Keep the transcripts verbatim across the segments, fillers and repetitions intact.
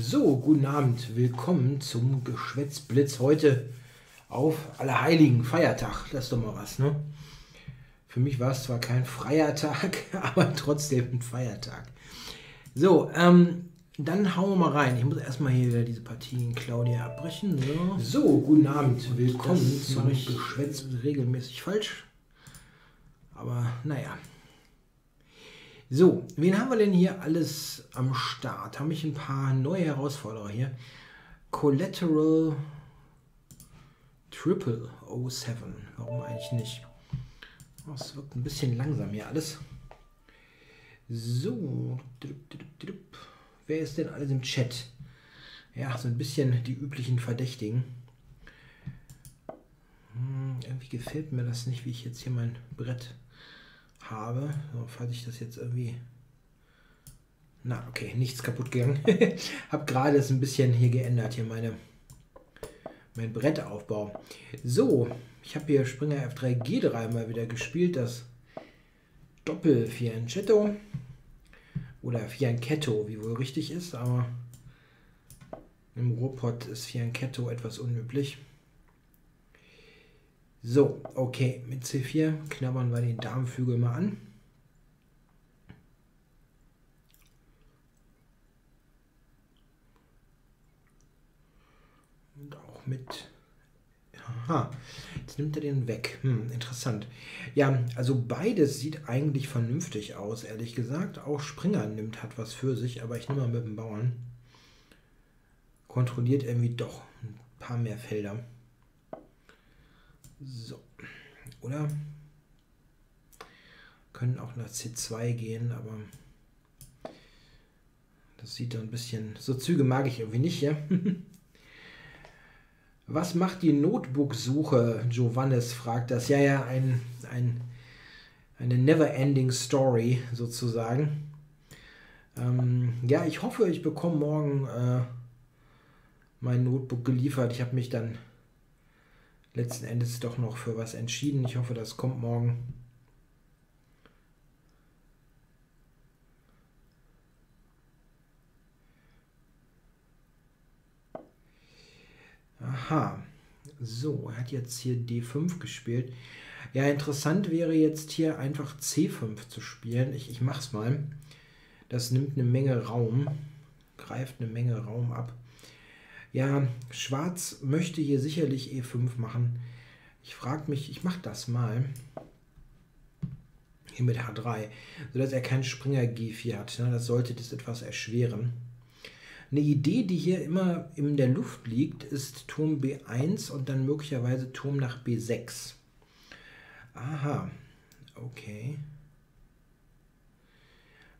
So, guten Abend, willkommen zum Geschwätzblitz heute auf Allerheiligen Feiertag. Das ist doch mal was, ne? Für mich war es zwar kein freier Tag, aber trotzdem ein Feiertag. So, ähm, dann hauen wir mal rein. Ich muss erstmal hier wieder diese Partien Claudia abbrechen. So, so guten Abend, willkommen zum Geschwätz. Regelmäßig falsch, aber naja. So, wen haben wir denn hier alles am Start? Haben ich ein paar neue Herausforderer hier. Collateral Triple null sieben. Warum eigentlich nicht? Das wirkt ein bisschen langsam hier alles. So. Wer ist denn alles im Chat? Ja, so ein bisschen die üblichen Verdächtigen. Hm, irgendwie gefällt mir das nicht, wie ich jetzt hier mein Brett habe, so, falls ich das jetzt irgendwie... Na, okay, nichts kaputt gegangen. Hab gerade es ein bisschen hier geändert, hier meine, mein Brettaufbau. So, ich habe hier Springer F drei, G drei mal wieder gespielt, das Doppel Fianchetto oder Fianchetto, wie wohl richtig ist, aber im Ruhrpott ist Fianchetto etwas unüblich. So, okay, mit C vier knabbern wir den Darmflügel mal an. Und auch mit... Aha, jetzt nimmt er den weg. Hm, interessant. Ja, also beides sieht eigentlich vernünftig aus, ehrlich gesagt. Auch Springer nimmt, hat was für sich, aber ich nehme mal mit dem Bauern. Kontrolliert irgendwie doch ein paar mehr Felder. So, oder? Können auch nach C zwei gehen, aber das sieht dann ein bisschen... So Züge mag ich irgendwie nicht, ja? Was macht die Notebook-Suche? Giovannes fragt das. Ja, ja, ein, ein, eine never-ending Story sozusagen. Ähm, ja, ich hoffe, ich bekomme morgen äh, mein Notebook geliefert. Ich habe mich dann... letzten Endes doch noch für was entschieden. Ich hoffe, das kommt morgen. Aha. So, er hat jetzt hier D fünf gespielt. Ja, interessant wäre jetzt hier einfach C fünf zu spielen. Ich, ich mach's mal. Das nimmt eine Menge Raum, greift eine Menge Raum ab. Ja, Schwarz möchte hier sicherlich E fünf machen. Ich frage mich, ich mache das mal. Hier mit H drei, sodass er keinen Springer G vier hat. Das sollte das etwas erschweren. Eine Idee, die hier immer in der Luft liegt, ist Turm B eins und dann möglicherweise Turm nach B sechs. Aha, okay.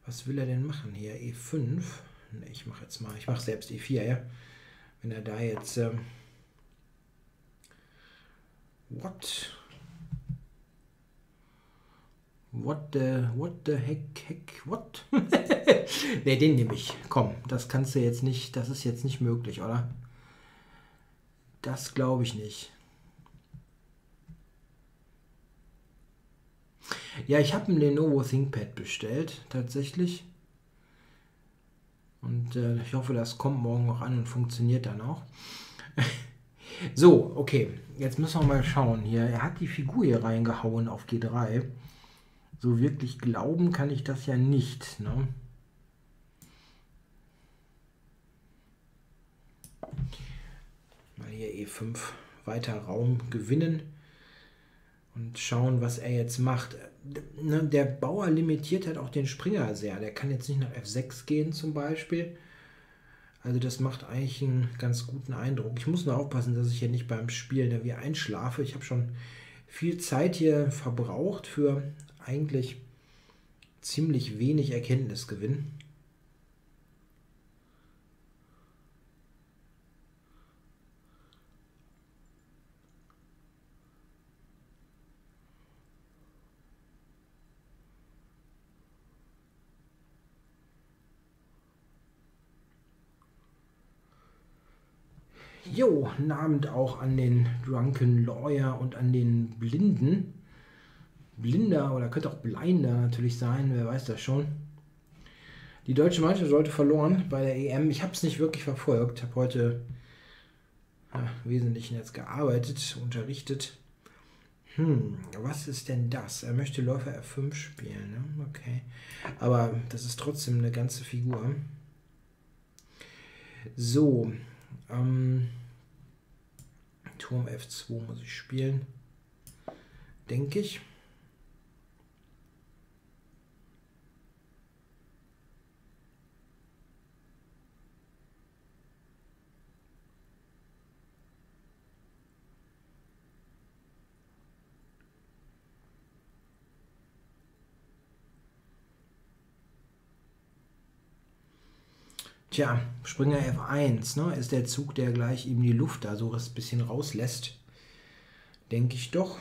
Was will er denn machen hier? E fünf? Ne, ich mache jetzt mal, ich mache selbst E vier, ja. Wenn er da jetzt... Ähm, what? What the... What the heck, heck, what? Ne, den nehme ich. Komm, das kannst du jetzt nicht... Das ist jetzt nicht möglich, oder? Das glaube ich nicht. Ja, ich habe ein Lenovo ThinkPad bestellt, tatsächlich. Und äh, ich hoffe, das kommt morgen auch an und funktioniert dann auch. So, okay. Jetzt müssen wir mal schauen hier. Er hat die Figur hier reingehauen auf G drei. So wirklich glauben kann ich das ja nicht, ne? Mal hier E fünf weiter Raum gewinnen. Und schauen, was er jetzt macht. Der Bauer limitiert halt auch den Springer sehr. Der kann jetzt nicht nach F sechs gehen zum Beispiel. Also das macht eigentlich einen ganz guten Eindruck. Ich muss nur aufpassen, dass ich hier nicht beim Spielen irgendwie einschlafe. Ich habe schon viel Zeit hier verbraucht für eigentlich ziemlich wenig Erkenntnisgewinn. Jo, einen Abend auch an den Drunken Lawyer und an den Blinden. Blinder oder könnte auch Blinder natürlich sein, wer weiß das schon. Die deutsche Mannschaft sollte verloren bei der E M. Ich habe es nicht wirklich verfolgt. Ich habe heute ja, im Wesentlichen jetzt gearbeitet, unterrichtet. Hm, was ist denn das? Er möchte Läufer F fünf spielen. Ne? Okay. Aber das ist trotzdem eine ganze Figur. So. Ähm, Turm F zwei muss ich spielen. Denke ich. Tja, Springer F eins, ne, ist der Zug, der gleich ihm die Luft da so ein bisschen rauslässt. Denke ich doch.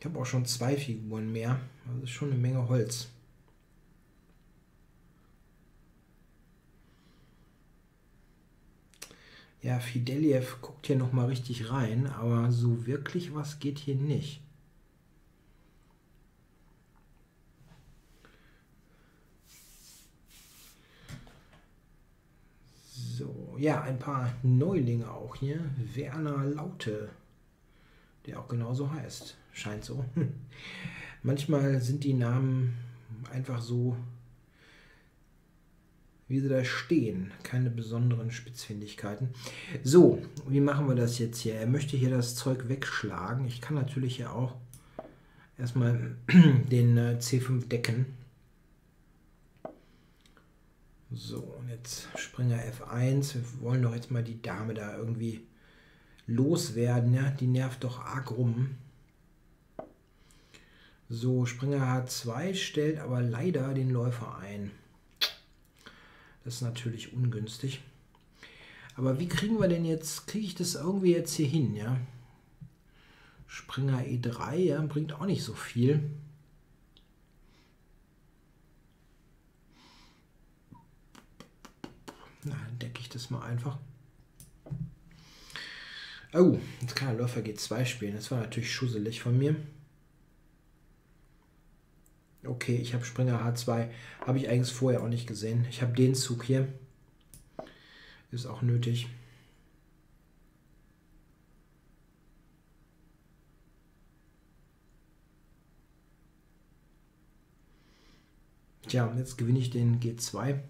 Ich habe auch schon zwei Figuren mehr. Das ist schon eine Menge Holz. Ja, Fidelief guckt hier nochmal richtig rein, aber so wirklich was geht hier nicht. Ja, ein paar Neulinge auch hier. Werner Laute, der auch genauso heißt. Scheint so. Hm. Manchmal sind die Namen einfach so, wie sie da stehen. Keine besonderen Spitzfindigkeiten. So, wie machen wir das jetzt hier? Er möchte hier das Zeug wegschlagen. Ich kann natürlich hier auch erstmal den C fünf decken. So, und jetzt Springer F eins. Wir wollen doch jetzt mal die Dame da irgendwie loswerden. Ja? Die nervt doch arg rum. So, Springer H zwei stellt aber leider den Läufer ein. Das ist natürlich ungünstig. Aber wie kriegen wir denn jetzt, kriege ich das irgendwie jetzt hier hin? Ja? Springer E drei, ja, bringt auch nicht so viel. Na, dann decke ich das mal einfach. Oh, jetzt kann der Läufer G zwei spielen. Das war natürlich schusselig von mir. Okay, ich habe Springer H zwei. Habe ich eigentlich vorher auch nicht gesehen. Ich habe den Zug hier. Ist auch nötig. Tja, jetzt gewinne ich den G zwei.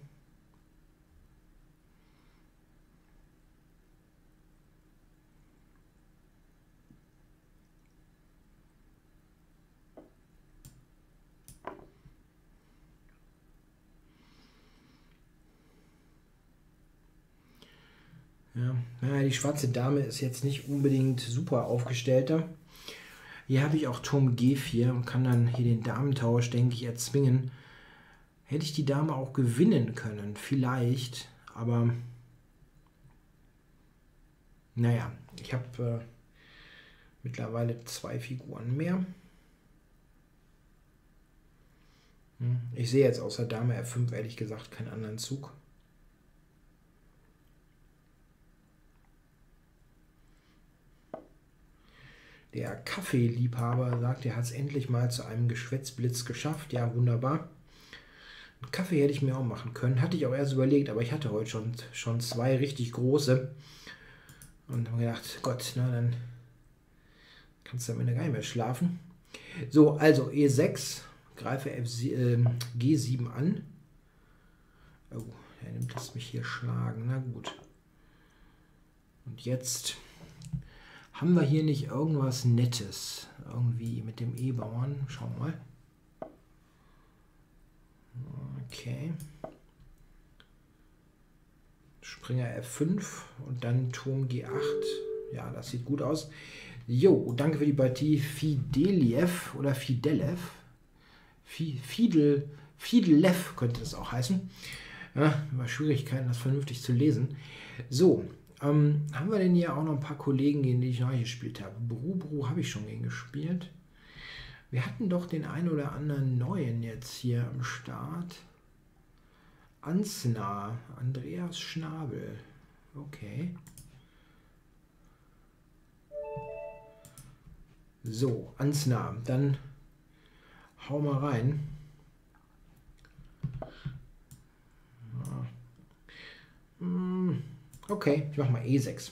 Ja, die schwarze Dame ist jetzt nicht unbedingt super aufgestellter. Hier habe ich auch Turm G vier und kann dann hier den Damentausch, denke ich, erzwingen. Hätte ich die Dame auch gewinnen können, vielleicht, aber naja, ich habe äh, mittlerweile zwei Figuren mehr. Ich sehe jetzt außer Dame F fünf ehrlich gesagt keinen anderen Zug. Der Kaffeeliebhaber sagt, er hat es endlich mal zu einem Geschwätzblitz geschafft. Ja, wunderbar. Einen Kaffee hätte ich mir auch machen können. Hatte ich auch erst überlegt, aber ich hatte heute schon, schon zwei richtig große. Und habe gedacht, Gott, na, dann kannst du am Ende gar nicht mehr schlafen. So, also E sechs, greife F sie, äh, G sieben an. Oh, er nimmt das mich hier schlagen. Na gut. Und jetzt... Haben wir hier nicht irgendwas Nettes? Irgendwie mit dem E-Bauern? Schauen wir mal. Okay. Springer F fünf und dann Turm G acht. Ja, das sieht gut aus. Jo, danke für die Partie. Fidelief oder Fidelief. Fidel, Fidelief könnte das auch heißen. Ja, immer Schwierigkeiten, das vernünftig zu lesen. So. Ähm, haben wir denn hier auch noch ein paar Kollegen, gegen die ich noch nicht gespielt habe? Bru Bru habe ich schon gegen gespielt. Wir hatten doch den einen oder anderen Neuen jetzt hier am Start. Ansnah, Andreas Schnabel. Okay. So, Ansnah, dann hau mal rein. Okay, ich mache mal E sechs.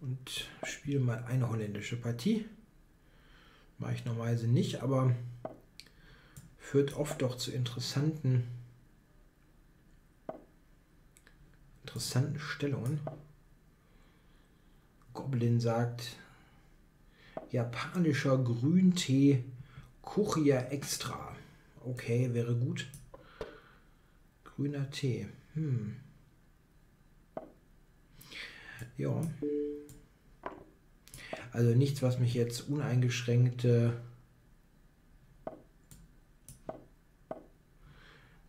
Und spiele mal eine holländische Partie. Mache ich normalerweise nicht, aber führt oft doch zu interessanten, interessanten Stellungen. Goblin sagt, japanischer Grüntee Kuchia extra. Okay, wäre gut. Grüner Tee. Hm. Ja. Also nichts, was mich jetzt uneingeschränkt äh,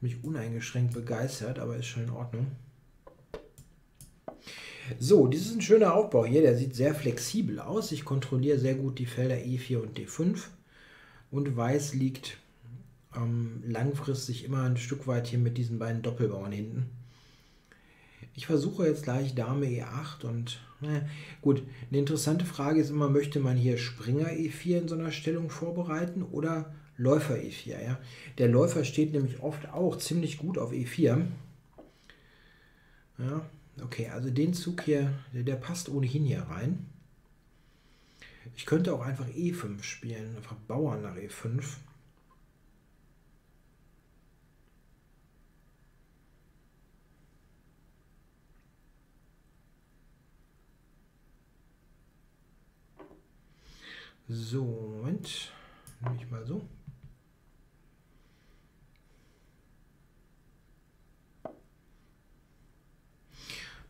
mich uneingeschränkt begeistert, aber ist schon in Ordnung. So, das ist ein schöner Aufbau hier, der sieht sehr flexibel aus. Ich kontrolliere sehr gut die Felder E vier und D fünf und Weiß liegt ähm, langfristig immer ein Stück weit hier mit diesen beiden Doppelbauern hinten. Ich versuche jetzt gleich Dame E acht und na, gut, eine interessante Frage ist immer, möchte man hier Springer E vier in so einer Stellung vorbereiten oder Läufer E vier? Ja? Der Läufer steht nämlich oft auch ziemlich gut auf E vier. Ja, okay, also den Zug hier, der, der passt ohnehin hier rein. Ich könnte auch einfach E fünf spielen, einfach Bauern nach E fünf. So, Moment, nehme ich mal so.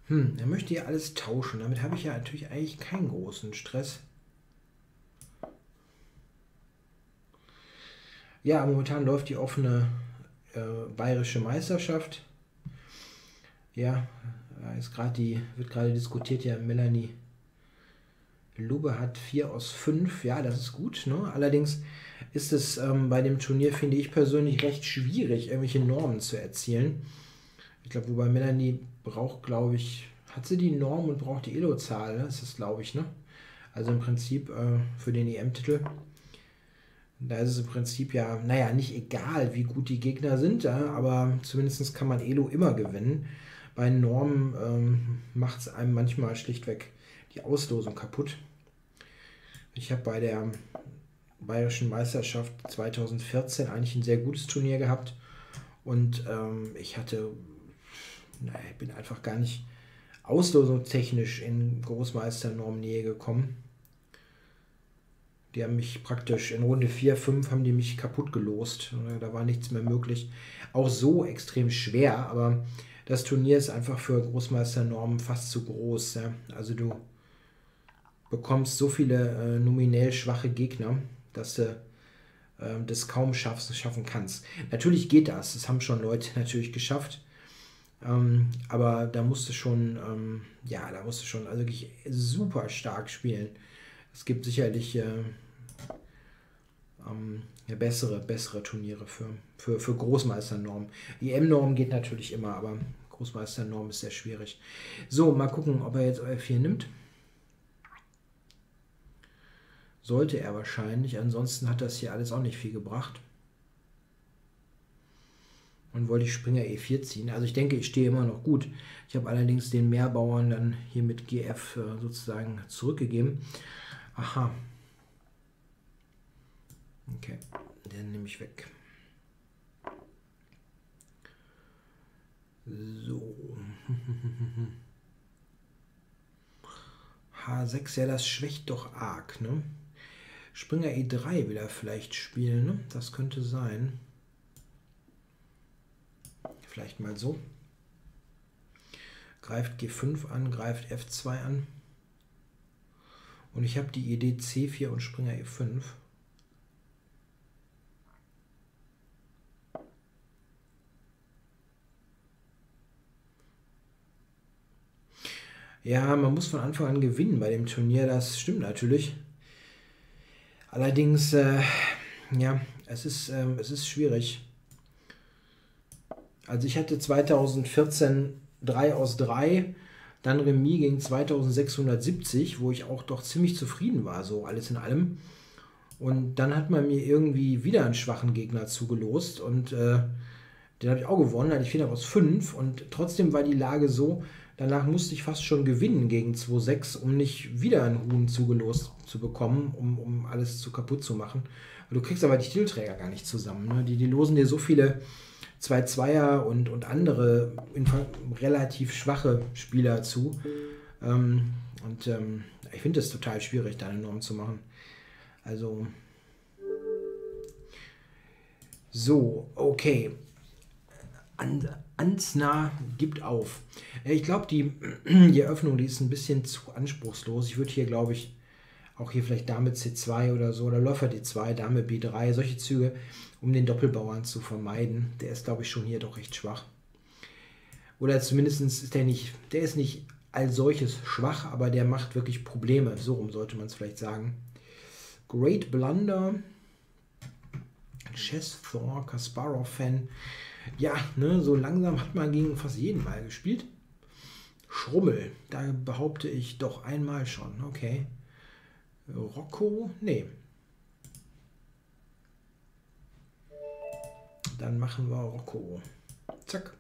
Hm, er möchte ja alles tauschen. Damit habe ich ja natürlich eigentlich keinen großen Stress. Ja, momentan läuft die offene äh, Bayerische Meisterschaft. Ja, ist gerade die, wird gerade diskutiert, ja, Melanie Lube hat vier aus fünf, ja, das ist gut, ne? Allerdings ist es ähm, bei dem Turnier, finde ich persönlich, recht schwierig, irgendwelche Normen zu erzielen. Ich glaube, wobei Melanie braucht, glaube ich, hat sie die Norm und braucht die Elo-Zahl, ne? Das ist, glaube ich, ne? Also im Prinzip äh, für den E M-Titel, da ist es im Prinzip ja, naja, nicht egal, wie gut die Gegner sind, ja? Aber zumindest kann man Elo immer gewinnen. Bei Normen ähm, macht es einem manchmal schlichtweg die Auslosung kaputt. Ich habe bei der Bayerischen Meisterschaft zweitausendvierzehn eigentlich ein sehr gutes Turnier gehabt und ähm, ich hatte, naja, ich bin einfach gar nicht auslosungstechnisch in Großmeisternorm-Nähe gekommen. Die haben mich praktisch in Runde vier, fünf haben die mich kaputt gelost. Da war nichts mehr möglich. Auch so extrem schwer, aber das Turnier ist einfach für Großmeisternormen fast zu groß. Ja? Also du bekommst so viele äh, nominell schwache Gegner, dass du äh, das kaum schaffst, schaffen kannst. Natürlich geht das, das haben schon Leute natürlich geschafft, ähm, aber da musst du schon, ähm, ja, da musst du schon also wirklich super stark spielen. Es gibt sicherlich äh, ähm, ja, bessere, bessere Turniere für, für, für Großmeisternormen. Die I M-Norm geht natürlich immer, aber Großmeisternorm ist sehr schwierig. So, mal gucken, ob er jetzt E vier nimmt. Sollte er wahrscheinlich, ansonsten hat das hier alles auch nicht viel gebracht. Und wollte ich Springer E vier ziehen. Also ich denke, ich stehe immer noch gut. Ich habe allerdings den Mehrbauern dann hier mit G F sozusagen zurückgegeben. Aha. Okay, den nehme ich weg. So. H sechs, ja, das schwächt doch arg, ne? Springer E drei will er vielleicht spielen, ne? Das könnte sein. Vielleicht mal so. Greift G fünf an, greift F zwei an. Und ich habe die Idee C vier und Springer E fünf. Ja, man muss von Anfang an gewinnen bei dem Turnier, das stimmt natürlich. Allerdings, äh, ja, es ist, ähm, es ist schwierig. Also ich hatte zweitausendvierzehn drei aus drei, dann Remis gegen zweitausendsechshundertsiebzig, wo ich auch doch ziemlich zufrieden war, so alles in allem. Und dann hat man mir irgendwie wieder einen schwachen Gegner zugelost und äh, Den habe ich auch gewonnen, hatte ich vier aus fünf und trotzdem war die Lage so, danach musste ich fast schon gewinnen gegen zwei sechs, um nicht wieder einen Huhn zugelost zu bekommen, um, um alles zu kaputt zu machen. Du kriegst aber die Titelträger gar nicht zusammen. Ne? Die, die losen dir so viele zwei Zweier und, und andere relativ schwache Spieler zu. Ähm, und ähm, ich finde es total schwierig, da eine Norm zu machen. Also... So, okay. Ansnah gibt auf. Ich glaube, die, die Eröffnung, die ist ein bisschen zu anspruchslos. Ich würde hier, glaube ich, auch hier vielleicht Dame C zwei oder so, oder Läufer D zwei, Dame B drei, solche Züge, um den Doppelbauern zu vermeiden. Der ist, glaube ich, schon hier doch recht schwach. Oder zumindest ist der nicht, der ist nicht als solches schwach, aber der macht wirklich Probleme. So rum sollte man es vielleicht sagen. Great Blunder. Chess, Thor, Kasparov-Fan. Ja, ne, so langsam hat man gegen fast jeden mal gespielt. Schrummel, da behaupte ich doch einmal schon. Okay. Rocco, nee. Dann machen wir Rocco. Zack.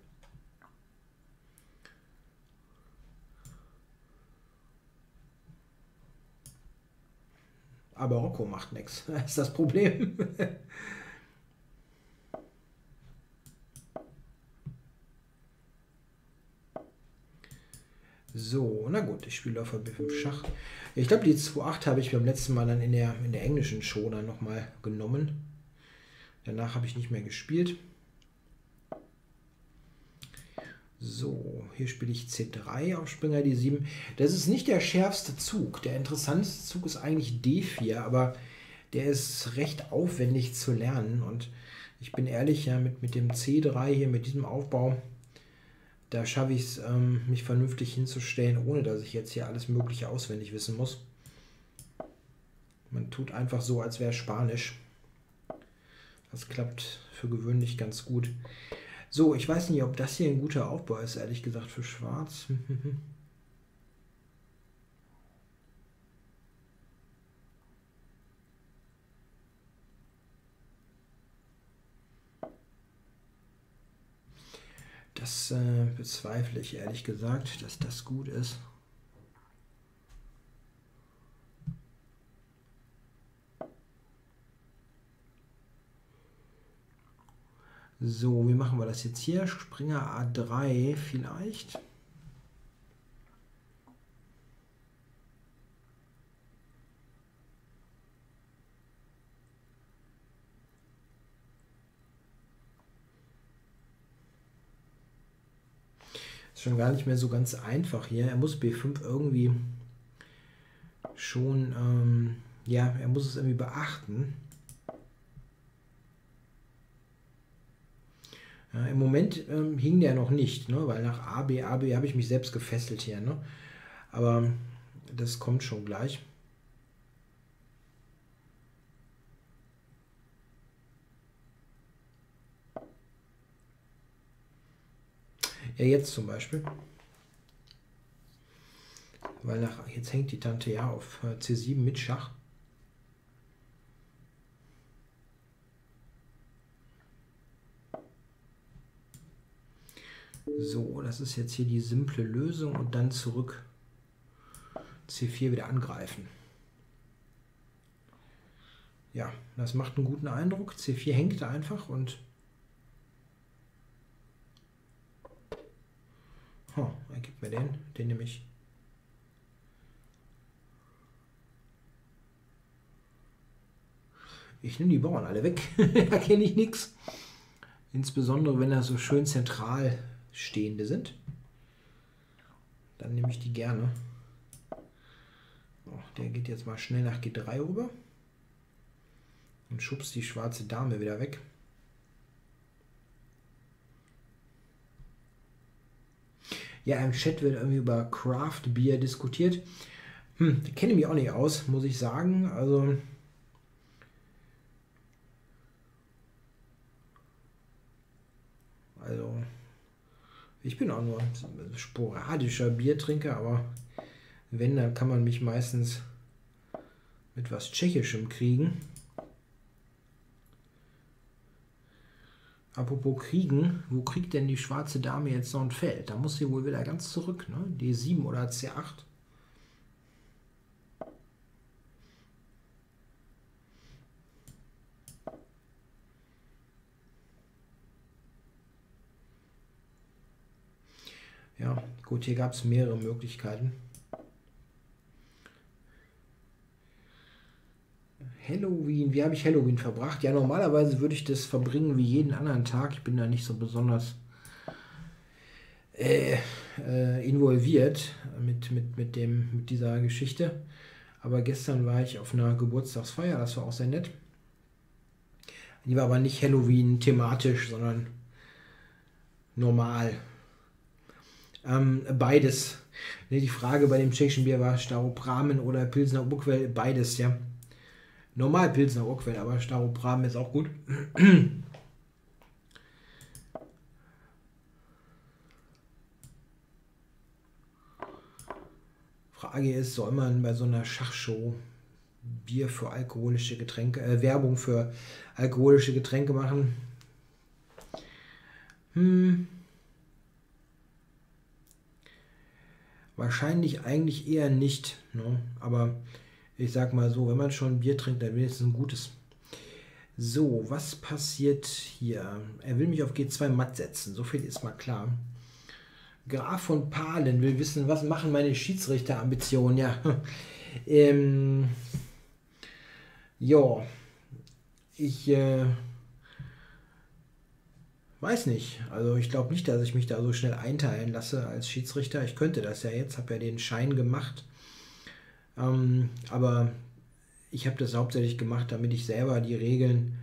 Aber Rocco macht nichts. Das ist das Problem. So, na gut, ich spiele Läufer B fünf Schach. Ich glaube, die zwei acht habe ich beim letzten Mal dann in der, in der englischen Show dann nochmal genommen. Danach habe ich nicht mehr gespielt. So, hier spiele ich C drei auf Springer D sieben. Das ist nicht der schärfste Zug. Der interessanteste Zug ist eigentlich D vier, aber der ist recht aufwendig zu lernen. Und ich bin ehrlich, ja, mit, mit dem C drei hier, mit diesem Aufbau, da schaffe ich es, ähm, mich vernünftig hinzustellen, ohne dass ich jetzt hier alles Mögliche auswendig wissen muss. Man tut einfach so, als wäre es Spanisch. Das klappt für gewöhnlich ganz gut. So, ich weiß nicht, ob das hier ein guter Aufbau ist, ehrlich gesagt, für Schwarz. Das äh, bezweifle ich ehrlich gesagt, dass das gut ist. So, wie machen wir das jetzt hier? Springer A drei vielleicht. Schon gar nicht mehr so ganz einfach hier. Er muss B fünf irgendwie schon, ähm, ja, er muss es irgendwie beachten. Ja, im Moment ähm, hing der noch nicht, ne? Weil nach A B, A B habe ich mich selbst gefesselt hier. Ne? Aber das kommt schon gleich. Ja, jetzt zum Beispiel. Weil nach, jetzt hängt die Tante ja auf C sieben mit Schach. So, das ist jetzt hier die simple Lösung und dann zurück C vier wieder angreifen. Ja, das macht einen guten Eindruck. C vier hängt da einfach und... Oh, er gibt mir den, den nehme ich. Ich nehme die Bauern alle weg, da kenne ich nichts. Insbesondere wenn da so schön zentral stehende sind. Dann nehme ich die gerne. Oh, der geht jetzt mal schnell nach G drei rüber. Und schubst die schwarze Dame wieder weg. Ja, im Chat wird irgendwie über Craft Beer diskutiert. Hm, kenne mich auch nicht aus, muss ich sagen. Also also ich bin auch nur sporadischer Biertrinker, aber wenn, dann kann man mich meistens mit was Tschechischem kriegen. Apropos kriegen, wo kriegt denn die schwarze Dame jetzt noch ein Feld? Da muss sie wohl wieder ganz zurück, ne? D sieben oder C acht. Ja, gut, hier gab es mehrere Möglichkeiten. Halloween, wie habe ich Halloween verbracht? Ja, normalerweise würde ich das verbringen wie jeden anderen Tag. Ich bin da nicht so besonders äh, äh, involviert mit, mit, mit, dem, mit dieser Geschichte. Aber gestern war ich auf einer Geburtstagsfeier, das war auch sehr nett. Die war aber nicht Halloween thematisch, sondern normal. Ähm, beides. Die Frage bei dem tschechischen Bier war Staropramen oder Pilsner Urquell, beides, ja. Normal Pilsner Urquell, aber Staropramen ist auch gut. Frage ist, soll man bei so einer Schachshow Bier für alkoholische Getränke, äh, Werbung für alkoholische Getränke machen? Hm. Wahrscheinlich eigentlich eher nicht, ne? Aber ich sag mal so, wenn man schon Bier trinkt, dann wenigstens ein gutes. So, was passiert hier? Er will mich auf G zwei matt setzen, so viel ist mal klar. Graf von Palen will wissen, was machen meine Schiedsrichterambitionen, ja. ähm, ja, ich äh, weiß nicht. Also ich glaube nicht, dass ich mich da so schnell einteilen lasse als Schiedsrichter. Ich könnte das ja jetzt, habe ja den Schein gemacht. Ähm, aber ich habe das hauptsächlich gemacht, damit ich selber die Regeln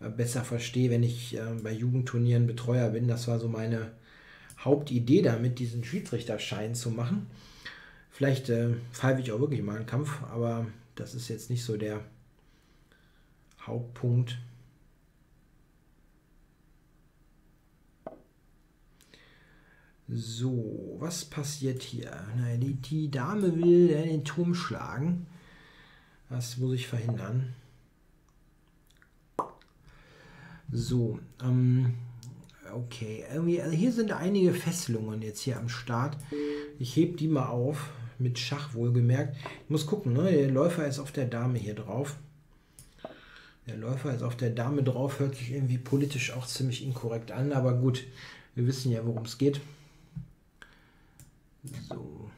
äh, besser verstehe, wenn ich äh, bei Jugendturnieren Betreuer bin. Das war so meine Hauptidee damit, diesen Schiedsrichterschein zu machen. Vielleicht äh, pfeife ich auch wirklich mal einen Kampf, aber das ist jetzt nicht so der Hauptpunkt. So, was passiert hier? Na, die, die Dame will ja, den Turm schlagen. Das muss ich verhindern. So, ähm, okay. Irgendwie, also hier sind einige Fesselungen jetzt hier am Start. Ich hebe die mal auf, mit Schach wohlgemerkt. Ich muss gucken, ne? Der Läufer ist auf der Dame hier drauf. Der Läufer ist auf der Dame drauf, hört sich irgendwie politisch auch ziemlich inkorrekt an, aber gut, wir wissen ja, worum es geht. So.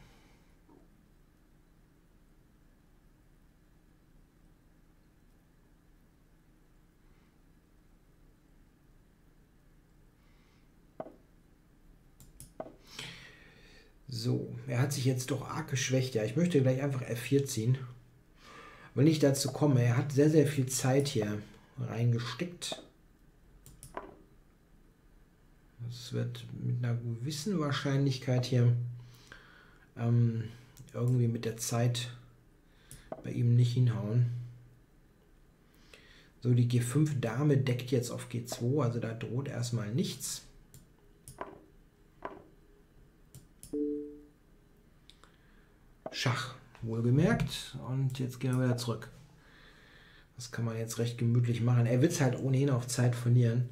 So, er hat sich jetzt doch arg geschwächt. Ja, ich möchte gleich einfach F vier ziehen. Wenn ich dazu komme, er hat sehr, sehr viel Zeit hier reingesteckt. Das wird mit einer gewissen Wahrscheinlichkeit hier irgendwie mit der Zeit bei ihm nicht hinhauen. So, die G fünf Dame deckt jetzt auf G zwei, also da droht erstmal nichts. Schach, wohlgemerkt. Und jetzt gehen wir wieder zurück. Das kann man jetzt recht gemütlich machen. Er wird es halt ohnehin auf Zeit verlieren.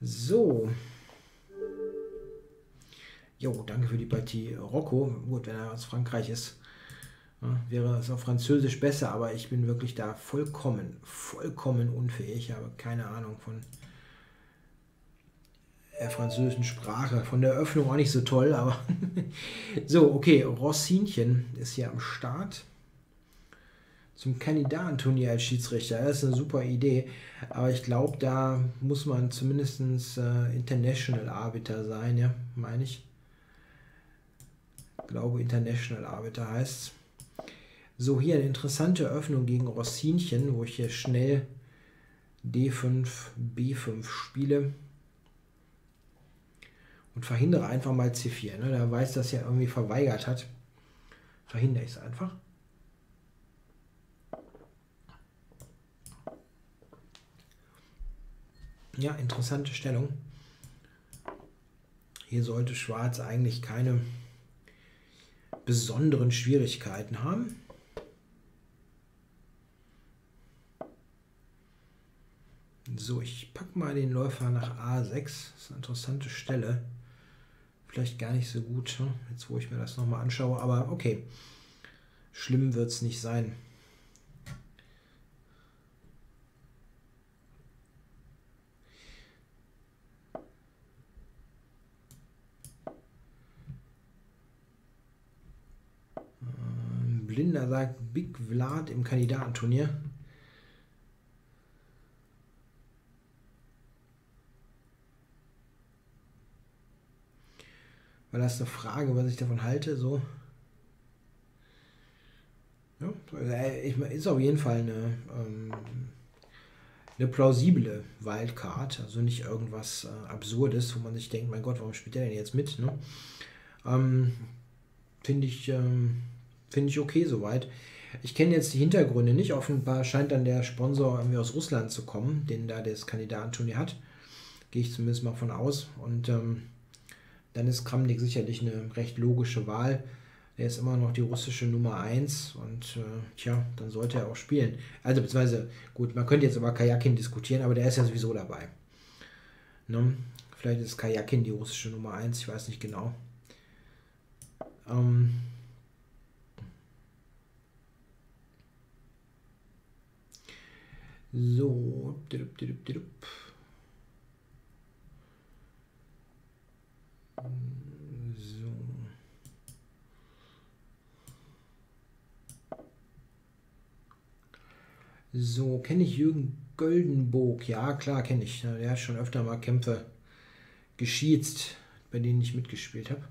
So. Jo, danke für die Partie, Rocco. Gut, wenn er aus Frankreich ist, wäre es auf Französisch besser, aber ich bin wirklich da vollkommen, vollkommen unfähig. Ich habe keine Ahnung von der französischen Sprache. Von der Öffnung auch nicht so toll, aber... So, okay, Rossinchen ist hier am Start. Zum Kandidatenturnier als Schiedsrichter, das ist eine super Idee, aber ich glaube, da muss man zumindest äh, International Arbiter sein, ja, meine ich. Ich glaube, International Arbiter heißt es. So, hier eine interessante Eröffnung gegen Rossinchen, wo ich hier schnell D fünf, B fünf spiele und verhindere einfach mal C vier, ne? Da weiß, dass er irgendwie verweigert hat, verhindere ich es einfach. Ja, interessante Stellung. Hier sollte Schwarz eigentlich keine besonderen Schwierigkeiten haben. So, ich packe mal den Läufer nach A sechs. Das ist eine interessante Stelle. Vielleicht gar nicht so gut, jetzt wo ich mir das nochmal anschaue. Aber okay, schlimm wird es nicht sein. Blinder sagt Big Vlad im Kandidatenturnier. Weil das ist eine Frage, was ich davon halte. So. Ja, ist auf jeden Fall eine, ähm, eine plausible Wildcard. Also nicht irgendwas äh, Absurdes, wo man sich denkt, mein Gott, warum spielt der denn jetzt mit? Ne? Ähm, Finde ich... Ähm, Finde ich okay soweit. Ich kenne jetzt die Hintergründe nicht. Offenbar scheint dann der Sponsor irgendwie aus Russland zu kommen, den da das Kandidatenturnier hat. Gehe ich zumindest mal von aus. Und ähm, dann ist Kramnik sicherlich eine recht logische Wahl. Er ist immer noch die russische Nummer eins und äh, tja, dann sollte er auch spielen. Also beziehungsweise, gut, man könnte jetzt über Kajakin diskutieren, aber der ist ja sowieso dabei. Ne? Vielleicht ist Kajakin die russische Nummer eins, ich weiß nicht genau. Ähm... So, so. So, kenne ich Jürgen Goldenbog? Ja, klar, kenne ich. Der hat schon öfter mal Kämpfe geschiezt, bei denen ich mitgespielt habe.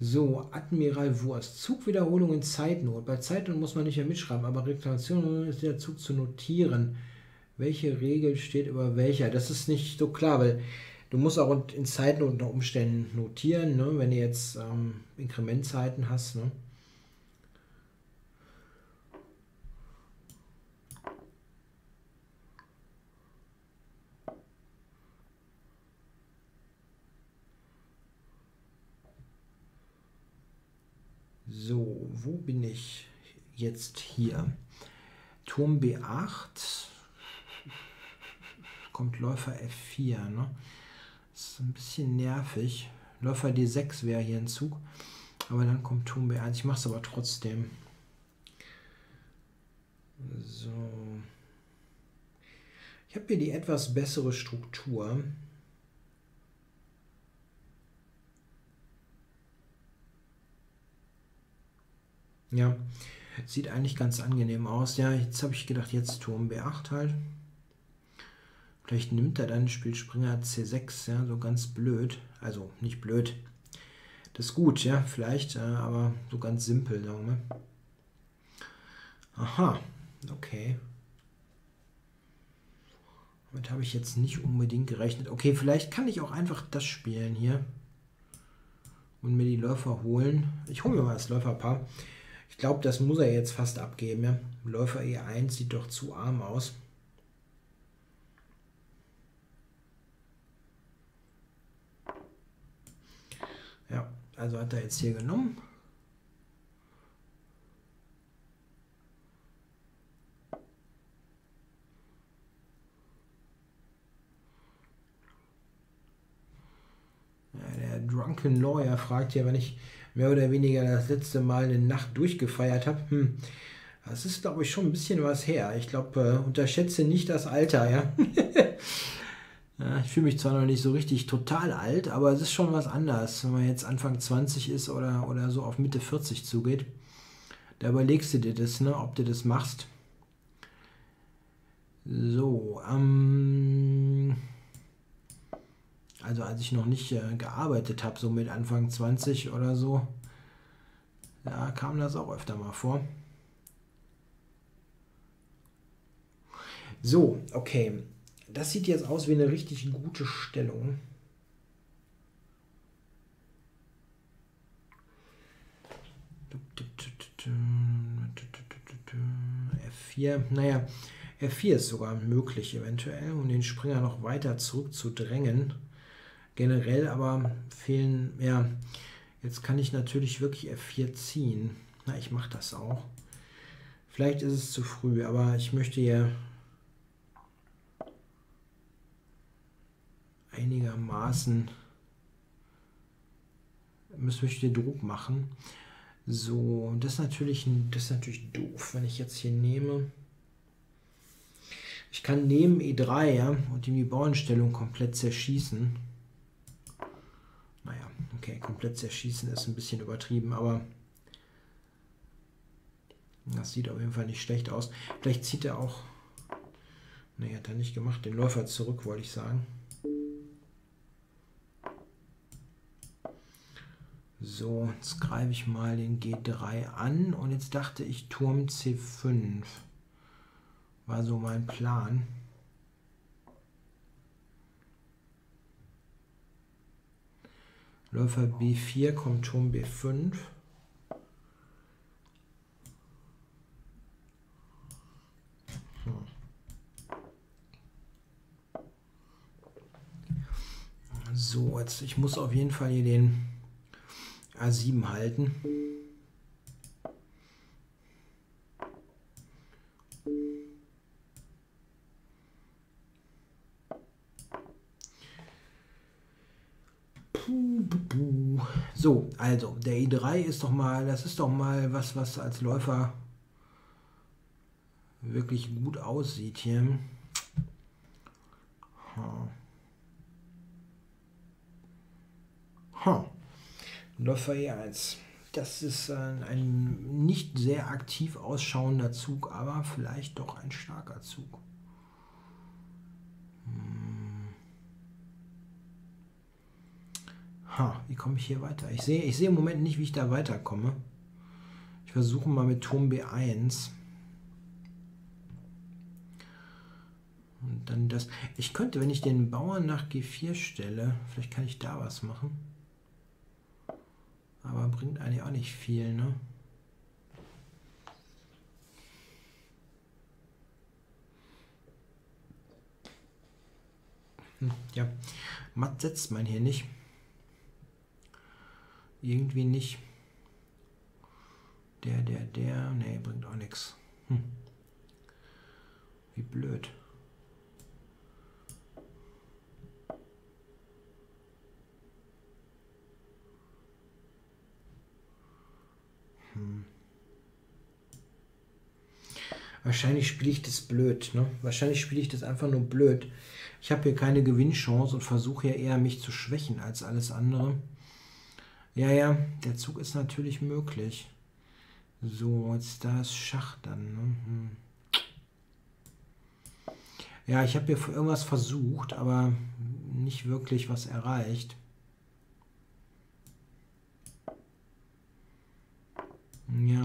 So, Admiral Wurst. Zugwiederholung in Zeitnot. Bei Zeitnot muss man nicht mehr mitschreiben, aber Reklamation ist der Zug zu notieren. Welche Regel steht über welcher? Das ist nicht so klar, weil du musst auch in Zeitnot unter Umständen notieren, ne? Wenn du jetzt ähm, Inkrementzeiten hast. Ne? So, wo bin ich jetzt hier? Turm B acht. Kommt Läufer F vier, ne? Das ist ein bisschen nervig. Läufer D sechs wäre hier ein Zug. Aber dann kommt Turm B eins. Ich mache es aber trotzdem. So. Ich habe hier die etwas bessere Struktur. Ja, sieht eigentlich ganz angenehm aus. Ja, jetzt habe ich gedacht, jetzt Turm B acht halt. Vielleicht nimmt er dann, spielt Springer C sechs, ja, so ganz blöd. Also, nicht blöd. Das ist gut, ja, vielleicht, aber so ganz simpel, sagen wir. Aha, okay. Damit habe ich jetzt nicht unbedingt gerechnet. Okay, vielleicht kann ich auch einfach das spielen hier. Und mir die Läufer holen. Ich hole mir mal das Läuferpaar. Ich glaube, das muss er jetzt fast abgeben. Ja? Läufer E eins sieht doch zu arm aus. Ja, also hat er jetzt hier genommen. Ja, der Drunken Lawyer fragt hier, wenn ich mehr oder weniger das letzte Mal eine Nacht durchgefeiert habe. Hm. Das ist, glaube ich, schon ein bisschen was her. Ich glaube, äh, unterschätze nicht das Alter, ja. Ja, ich fühle mich zwar noch nicht so richtig total alt, aber es ist schon was anderes, wenn man jetzt Anfang zwanzig ist oder, oder so auf Mitte vierzig zugeht. Da überlegst du dir das, ne, ob du das machst. So, ähm... also als ich noch nicht äh, gearbeitet habe, so mit Anfang zwanzig oder so, da kam das auch öfter mal vor. So, okay. Das sieht jetzt aus wie eine richtig gute Stellung. F vier, naja, F vier ist sogar möglich eventuell, um den Springer noch weiter zurückzudrängen. Generell aber fehlen, ja, jetzt kann ich natürlich wirklich F vier ziehen. Na, ich mache das auch. Vielleicht ist es zu früh, aber ich möchte ja einigermaßen, müssen wir hier Druck machen. So, das ist natürlich, das ist natürlich doof, wenn ich jetzt hier nehme. Ich kann nehmen E drei, ja, und ihm die Bauernstellung komplett zerschießen. Naja, okay, komplett zerschießen ist ein bisschen übertrieben, aber das sieht auf jeden Fall nicht schlecht aus. Vielleicht zieht er auch... Ne, hat er nicht gemacht. Den Läufer zurück, wollte ich sagen. So, jetzt greife ich mal den G drei an und jetzt dachte ich Turm C fünf. War so mein Plan. Läufer B vier kommt Turm B fünf. Hm. So, jetzt, ich muss auf jeden Fall hier den A sieben halten. So, also, der E drei ist doch mal, das ist doch mal was, was als Läufer wirklich gut aussieht hier. Hm. Huh. Läufer E eins. Das ist ein, ein nicht sehr aktiv ausschauender Zug, aber vielleicht doch ein starker Zug. Hm. Ha, wie komme ich hier weiter? Ich sehe ich sehe im Moment nicht, wie ich da weiterkomme. Ich versuche mal mit Turm B eins. Und dann das. Ich könnte, wenn ich den Bauern nach G vier stelle, vielleicht kann ich da was machen. Aber bringt eigentlich auch nicht viel, ne? Hm, ja, matt setzt man hier nicht. Irgendwie nicht. Der, der, der, ne, bringt auch nichts. Hm. Wie blöd. Hm. Wahrscheinlich spiele ich das blöd, ne? Wahrscheinlich spiele ich das einfach nur blöd. Ich habe hier keine Gewinnchance und versuche ja eher, mich zu schwächen als alles andere. Ja, ja, der Zug ist natürlich möglich. So, jetzt da ist Schach dann, ne? Hm. Ja, ich habe hier irgendwas versucht, aber nicht wirklich was erreicht. Ja,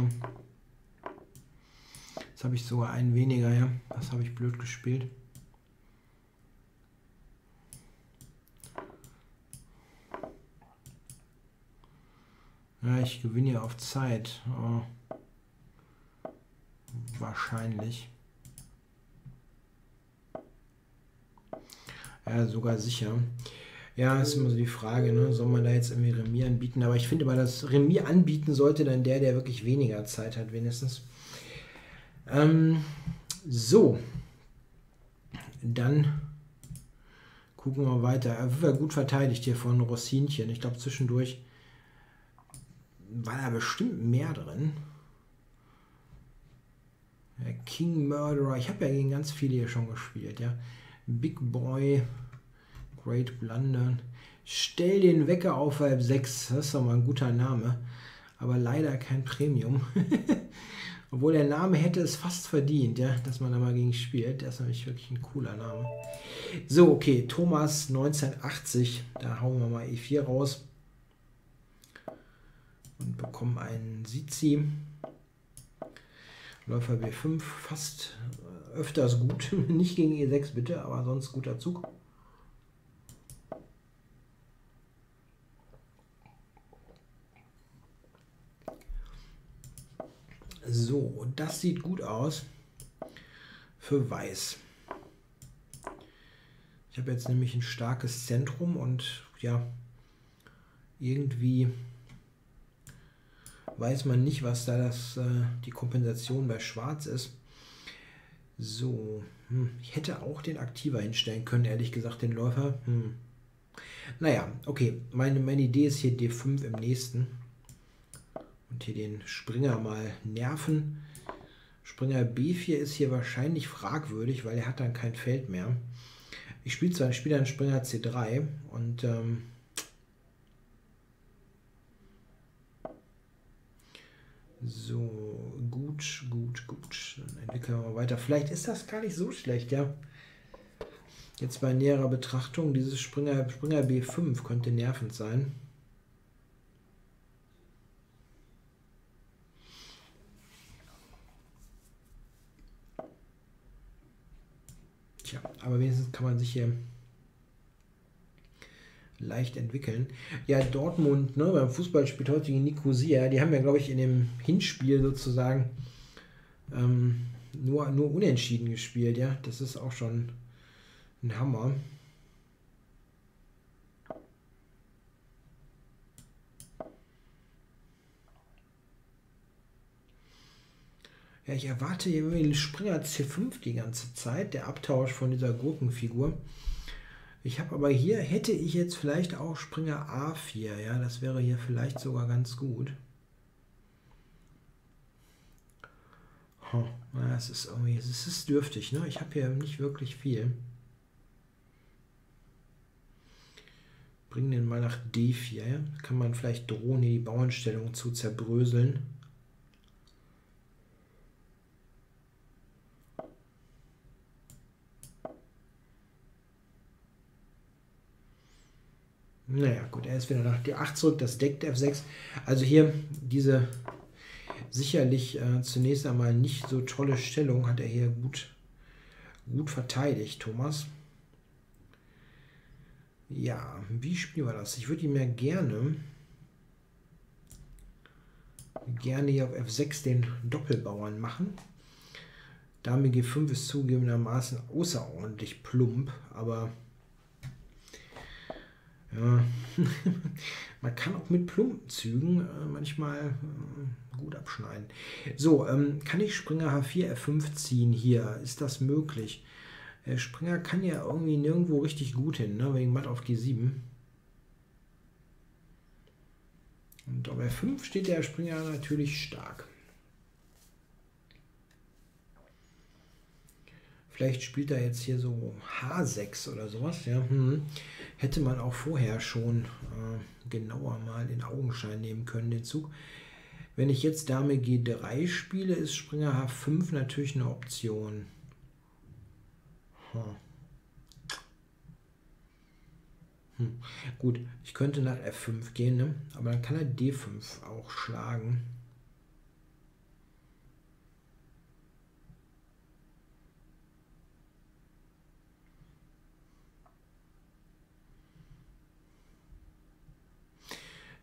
jetzt habe ich sogar einen weniger, ja. Das habe ich blöd gespielt. Ja, ich gewinne ja auf Zeit. Oh. Wahrscheinlich. Ja, sogar sicher. Ja, ist immer so die Frage, ne? Soll man da jetzt irgendwie Remis anbieten? Aber ich finde, bei das Remis anbieten sollte dann der, der wirklich weniger Zeit hat, wenigstens. Ähm, so. Dann gucken wir weiter. Er war gut verteidigt hier von Rossinchen. Ich glaube, zwischendurch war da bestimmt mehr drin. Der King Murderer. Ich habe ja gegen ganz viele hier schon gespielt, ja. Big Boy. Great Blunder. Stell den Wecker auf halb sechs. Das ist doch mal ein guter Name. Aber leider kein Premium. Obwohl der Name hätte es fast verdient, ja, dass man da mal gegen spielt. Der ist nämlich wirklich ein cooler Name. So, okay. Thomas neunzehnhundertachtzig. Da hauen wir mal E vier raus. Und bekommen einen Sizi. Läufer B fünf. Fast öfters gut. Nicht gegen E sechs bitte, aber sonst guter Zug. So, das sieht gut aus für Weiß. Ich habe jetzt nämlich ein starkes Zentrum und ja, irgendwie weiß man nicht, was da das, äh, die Kompensation bei Schwarz ist. So, hm. Ich hätte auch den Aktiver hinstellen können, ehrlich gesagt, den Läufer. Hm. Naja, okay. Meine, meine Idee ist hier D fünf im nächsten. Und hier den Springer mal nerven. Springer B vier ist hier wahrscheinlich fragwürdig, weil er hat dann kein Feld mehr. Ich spiele zwar, ich spiele dann Springer C drei und ähm, so, gut, gut, gut. Dann entwickeln wir mal weiter. Vielleicht ist das gar nicht so schlecht, ja. Jetzt bei näherer Betrachtung, dieses Springer, Springer B fünf könnte nervend sein. Tja, aber wenigstens kann man sich hier leicht entwickeln. Ja, Dortmund, ne, beim Fußball spielt heute gegen Nikosia. Die haben ja, glaube ich, in dem Hinspiel sozusagen ähm, nur, nur unentschieden gespielt. Ja, das ist auch schon ein Hammer. Ja, ich erwarte hier den Springer C fünf die ganze Zeit, der Abtausch von dieser Gurkenfigur. Ich habe aber hier, hätte ich jetzt vielleicht auch Springer A vier, ja, das wäre hier vielleicht sogar ganz gut. Oh, na, es ist irgendwie, es ist dürftig, ne? Ich habe hier nicht wirklich viel. Bringen den mal nach D vier, ja? Kann man vielleicht drohen, hier die Bauernstellung zu zerbröseln. Naja, gut, er ist wieder nach D acht zurück, das deckt F sechs. Also hier diese sicherlich äh, zunächst einmal nicht so tolle Stellung hat er hier gut, gut verteidigt, Thomas. Ja, wie spielen wir das? Ich würde ihm ja gerne, gerne hier auf F sechs den Doppelbauern machen. Dame G fünf ist zugegebenermaßen außerordentlich plump, aber... Ja, man kann auch mit plumpen Zügen äh, manchmal äh, gut abschneiden. So, ähm, kann ich Springer H vier, F fünf ziehen hier? Ist das möglich? Äh, Springer kann ja irgendwie nirgendwo richtig gut hin, ne? Wegen Matt auf G sieben. Und auf F fünf steht der Springer natürlich stark. Vielleicht spielt er jetzt hier so H sechs oder sowas. Ja. Hm. Hätte man auch vorher schon äh, genauer mal in Augenschein nehmen können, den Zug. Wenn ich jetzt Dame G drei spiele, ist Springer H fünf natürlich eine Option. Hm. Hm. Gut, ich könnte nach F fünf gehen, ne? Aber dann kann er D fünf auch schlagen.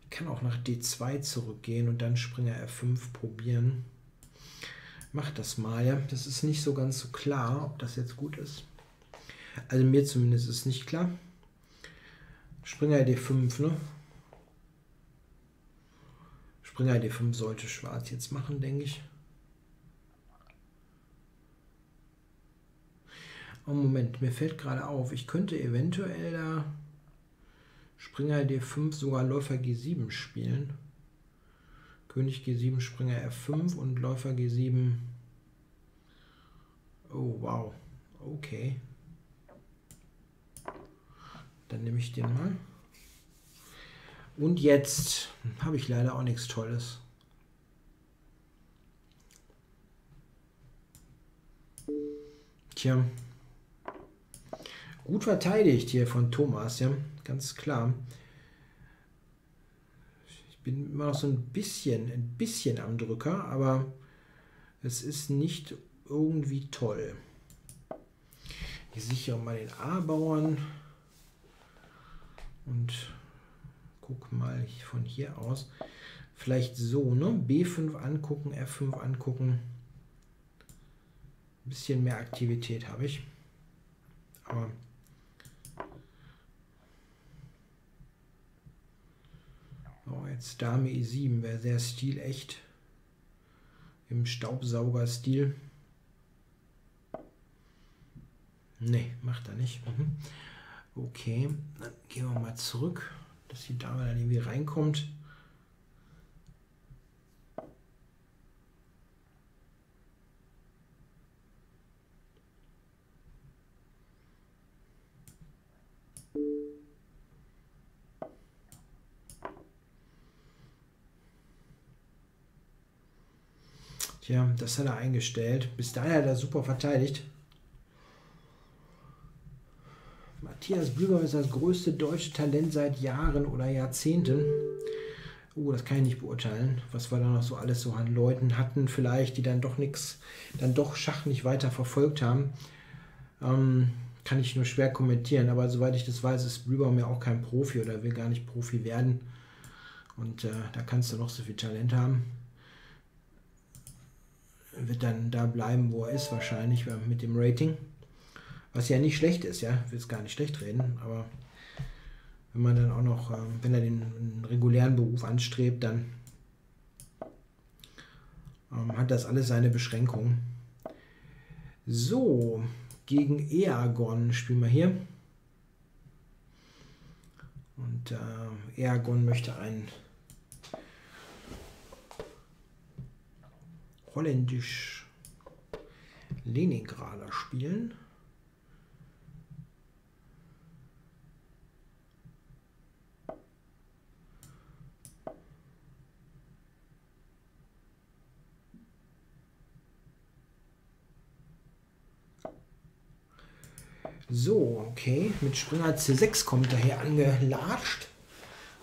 Kann auch nach D zwei zurückgehen und dann Springer F fünf probieren. Macht das mal, ja. Das ist nicht so ganz so klar, ob das jetzt gut ist. Also mir zumindest ist nicht klar. Springer D fünf, ne? Springer D fünf sollte Schwarz jetzt machen, denke ich. Oh, Moment, mir fällt gerade auf, ich könnte eventuell da... Springer D fünf, sogar Läufer G sieben spielen. König G sieben, Springer F fünf und Läufer G sieben. Oh, wow. Okay. Dann nehme ich den mal. Und jetzt habe ich leider auch nichts Tolles. Tja. Gut verteidigt hier von Thomas, ja. Ganz klar. Ich bin immer noch so ein bisschen, ein bisschen am Drücker, aber es ist nicht irgendwie toll. Ich sichere mal den A-Bauern und guck mal von hier aus. Vielleicht so, ne? B fünf angucken, F fünf angucken. Ein bisschen mehr Aktivität habe ich. Aber... Oh, jetzt Dame E sieben, wäre sehr stilecht. Im Staubsauger-Stil. Ne, macht er nicht. Mhm. Okay, dann gehen wir mal zurück, dass die Dame dann irgendwie reinkommt. Tja, das hat er eingestellt. Bis dahin hat er super verteidigt. Matthias Blüger ist das größte deutsche Talent seit Jahren oder Jahrzehnten. Oh, das kann ich nicht beurteilen, was wir da noch so alles so an Leuten hatten, vielleicht, die dann doch nichts, dann doch Schach nicht weiter verfolgt haben. Ähm, kann ich nur schwer kommentieren, aber soweit ich das weiß, ist Blüger mir auch kein Profi oder will gar nicht Profi werden. Und äh, da kannst du noch so viel Talent haben. Wird dann da bleiben, wo er ist, wahrscheinlich mit dem Rating. Was ja nicht schlecht ist, ja, ich will es gar nicht schlecht reden, aber wenn man dann auch noch, wenn er den regulären Beruf anstrebt, dann hat das alles seine Beschränkungen. So, gegen Eagon spielen wir hier. Und äh, Eagon möchte einen holländisch Leningrader spielen. So, okay, mit Springer C sechs kommt er hier angelatscht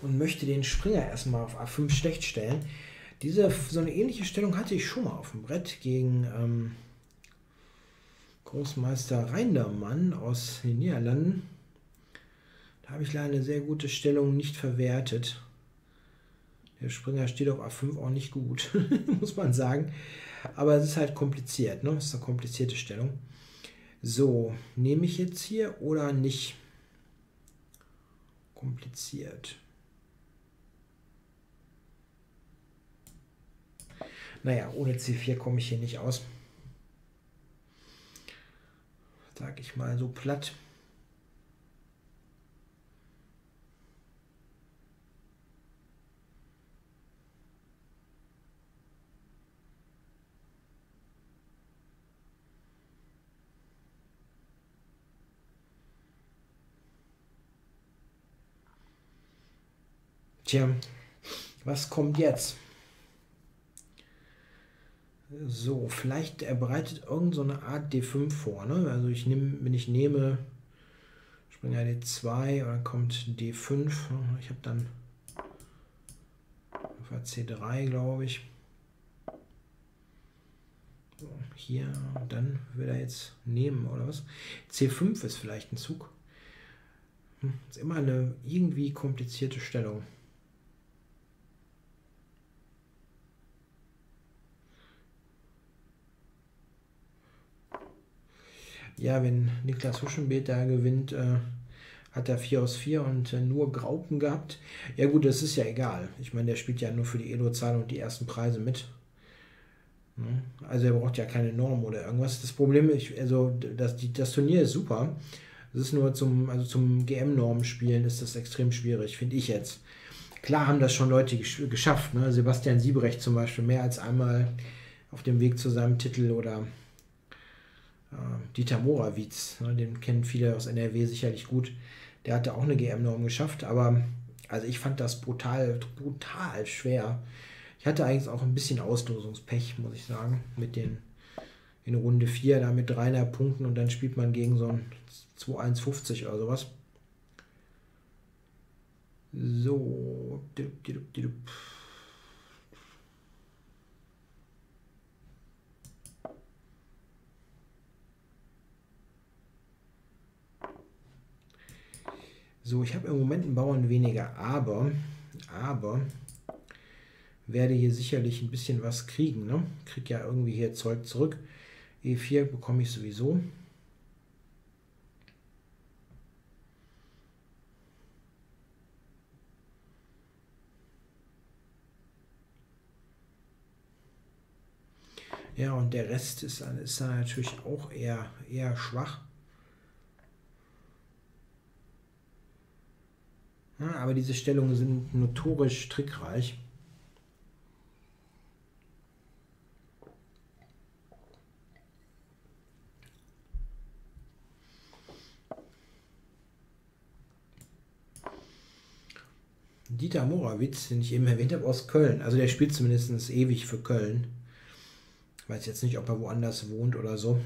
und möchte den Springer erstmal auf A fünf schlecht stellen. Diese, so eine ähnliche Stellung hatte ich schon mal auf dem Brett gegen ähm, Großmeister Reindermann aus den Niederlanden. Da habe ich leider eine sehr gute Stellung nicht verwertet. Der Springer steht auf A fünf auch nicht gut, muss man sagen. Aber es ist halt kompliziert, ne? Es ist eine komplizierte Stellung. So, nehme ich jetzt hier oder nicht? Kompliziert. Naja, ohne C vier komme ich hier nicht aus. Sag ich mal so platt. Tja, was kommt jetzt? So, vielleicht er bereitet irgend so eine Art D fünf vor, ne? Also ich nehme, wenn ich nehme, Springer D zwei oder kommt D fünf. Ich habe dann C drei, glaube ich. So, hier, dann will er jetzt nehmen oder was? C fünf ist vielleicht ein Zug. Ist immer eine irgendwie komplizierte Stellung. Ja, wenn Niklas Huschenbeet da gewinnt, äh, hat er vier aus vier und äh, nur Graupen gehabt. Ja gut, das ist ja egal. Ich meine, der spielt ja nur für die Elo-Zahl und die ersten Preise mit. Ne? Also er braucht ja keine Norm oder irgendwas. Das Problem ist, also das, die, das Turnier ist super. Es ist nur zum, also zum G M-Norm spielen ist das extrem schwierig, finde ich jetzt. Klar haben das schon Leute gesch geschafft. Ne? Sebastian Siebrecht zum Beispiel, mehr als einmal auf dem Weg zu seinem Titel oder... Dieter Morawitz, ne, den kennen viele aus N R W sicherlich gut. Der hatte auch eine G M-Norm geschafft, aber also ich fand das brutal, brutal schwer. Ich hatte eigentlich auch ein bisschen Auslosungspech, muss ich sagen, mit den in Runde vier, da mit dreihundert Punkten und dann spielt man gegen so ein zwei eins fünfzig oder sowas. So. So, ich habe im Moment einen Bauern weniger, aber, aber werde hier sicherlich ein bisschen was kriegen. Ne? Krieg ja irgendwie hier Zeug zurück. E vier bekomme ich sowieso. Ja, und der Rest ist, ist dann natürlich auch eher, eher schwach. Ja, aber diese Stellungen sind notorisch trickreich. Dieter Morawitz, den ich eben erwähnt habe, aus Köln. Also der spielt zumindest ewig für Köln. Ich weiß jetzt nicht, ob er woanders wohnt oder so.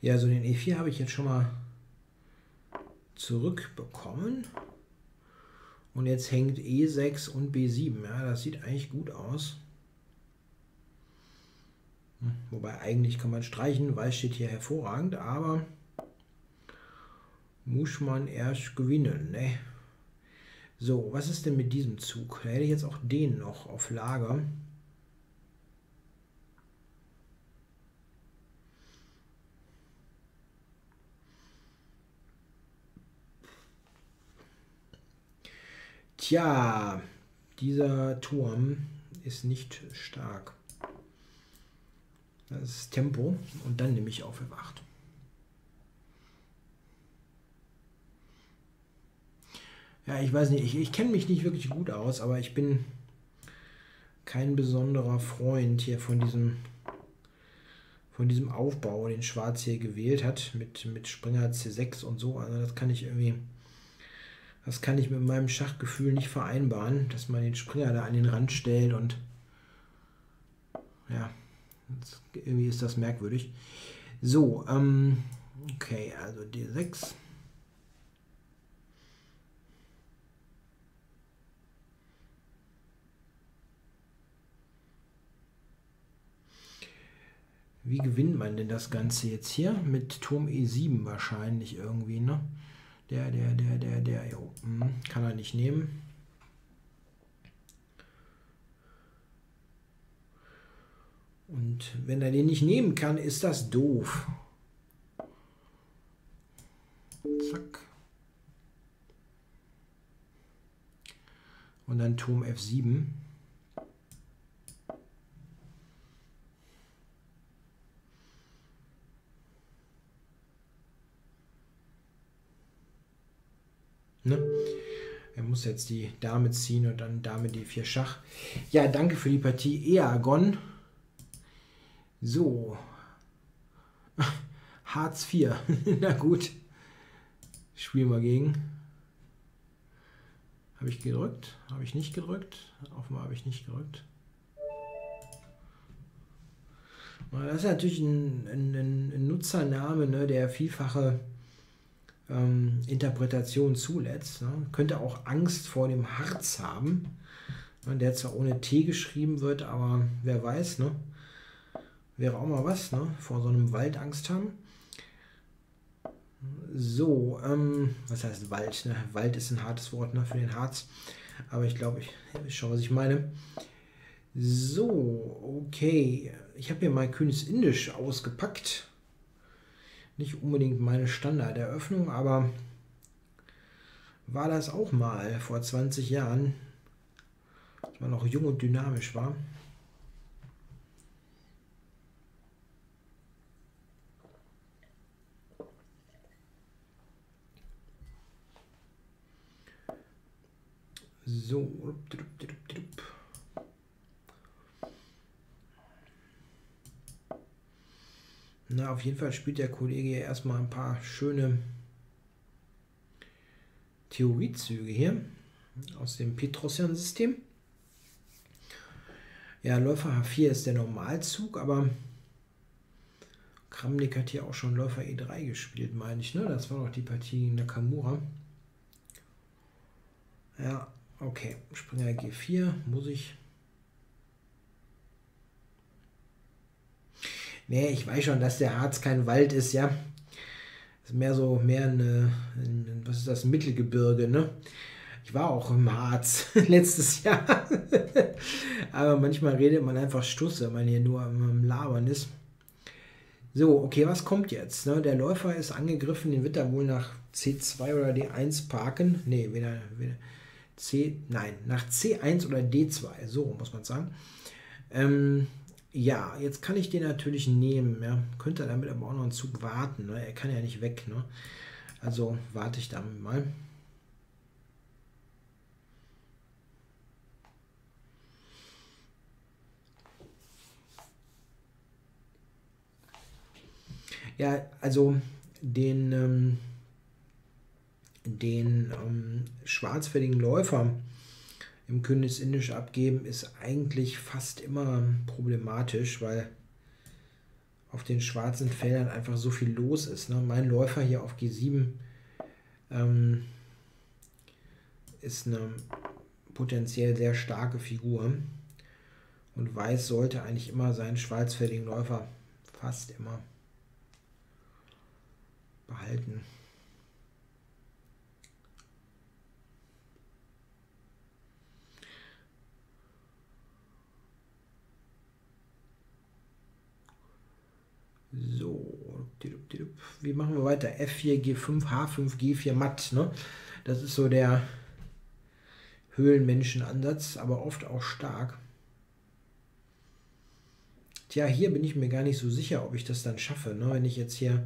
Ja, so den E vier habe ich jetzt schon mal zurückbekommen. Und jetzt hängt E sechs und B sieben. Ja, das sieht eigentlich gut aus. Wobei, eigentlich kann man streichen. Weiß steht hier hervorragend, aber muss man erst gewinnen. Ne? So, was ist denn mit diesem Zug? Da hätte ich jetzt auch den noch auf Lager. Tja, dieser Turm ist nicht stark. Das ist Tempo und dann nehme ich auf F acht. Ja, ich weiß nicht, ich, ich kenne mich nicht wirklich gut aus, aber ich bin kein besonderer Freund hier von diesem, von diesem Aufbau, den Schwarz hier gewählt hat, mit, mit Springer C sechs und so. Also das kann ich irgendwie... Das kann ich mit meinem Schachgefühl nicht vereinbaren, dass man den Springer da an den Rand stellt und ja, das, irgendwie ist das merkwürdig. So, ähm, okay, also D sechs. Wie gewinnt man denn das Ganze jetzt hier? Mit Turm E sieben wahrscheinlich irgendwie, ne? Der, der, der, der, der, jo. Kann er nicht nehmen. Und wenn er den nicht nehmen kann, ist das doof. Zack. Und dann Turm F sieben. Ne? Er muss jetzt die Dame ziehen und dann Dame D vier Schach. Ja, danke für die Partie, Eagon. So. Harz vier. Na gut. Spielen wir gegen. Habe ich gedrückt? Habe ich nicht gedrückt? Offenbar habe ich nicht gedrückt. Das ist natürlich ein, ein, ein Nutzername, ne, der vielfache Ähm, Interpretation zuletzt. Ne? Könnte auch Angst vor dem Harz haben, ne? Der zwar ohne T geschrieben wird, aber wer weiß, ne? Wäre auch mal was, ne? Vor so einem Wald Angst haben. So, ähm, was heißt Wald? Ne? Wald ist ein hartes Wort, ne? Für den Harz, aber ich glaube, ich, ich schaue, was ich meine. So, okay, ich habe hier mal Königsindisch ausgepackt. Nicht unbedingt meine Standarderöffnung, aber war das auch mal vor zwanzig Jahren, als man noch jung und dynamisch war. So. Na, auf jeden Fall spielt der Kollege ja erstmal ein paar schöne Theoriezüge hier aus dem Petrosian-System. Ja, Läufer H vier ist der Normalzug, aber Kramnik hat hier auch schon Läufer E drei gespielt, meine ich, ne? Das war doch die Partie gegen Nakamura. Ja, okay. Springer G vier muss ich... Nee, ich weiß schon, dass der Harz kein Wald ist, ja. Ist mehr so, mehr eine, ein, was ist das, Mittelgebirge, ne? Ich war auch im Harz letztes Jahr. Aber manchmal redet man einfach Stuss, wenn man hier nur am Labern ist. So, okay, was kommt jetzt? Ne? Der Läufer ist angegriffen, den wird er wohl nach C zwei oder D eins parken. Nee, weder, weder C, nein, nach C eins oder D zwei, so muss man sagen. Ähm, ja, jetzt kann ich den natürlich nehmen, ja. Könnte damit aber auch noch einen Zug warten, ne? Er kann ja nicht weg, ne? Also warte ich damit mal. Ja, also den, ähm, den ähm, schwarzfälligen Läufer im Königsindischen abgeben ist eigentlich fast immer problematisch, weil auf den schwarzen Feldern einfach so viel los ist, ne? Mein Läufer hier auf G sieben ähm, ist eine potenziell sehr starke Figur und Weiß sollte eigentlich immer seinen schwarzfälligen Läufer fast immer behalten. So, wie machen wir weiter? F vier, G fünf, H fünf, G vier matt, ne? Das ist so der Höhlenmenschenansatz, aber oft auch stark. Tja, hier bin ich mir gar nicht so sicher, ob ich das dann schaffe, ne? Wenn ich jetzt hier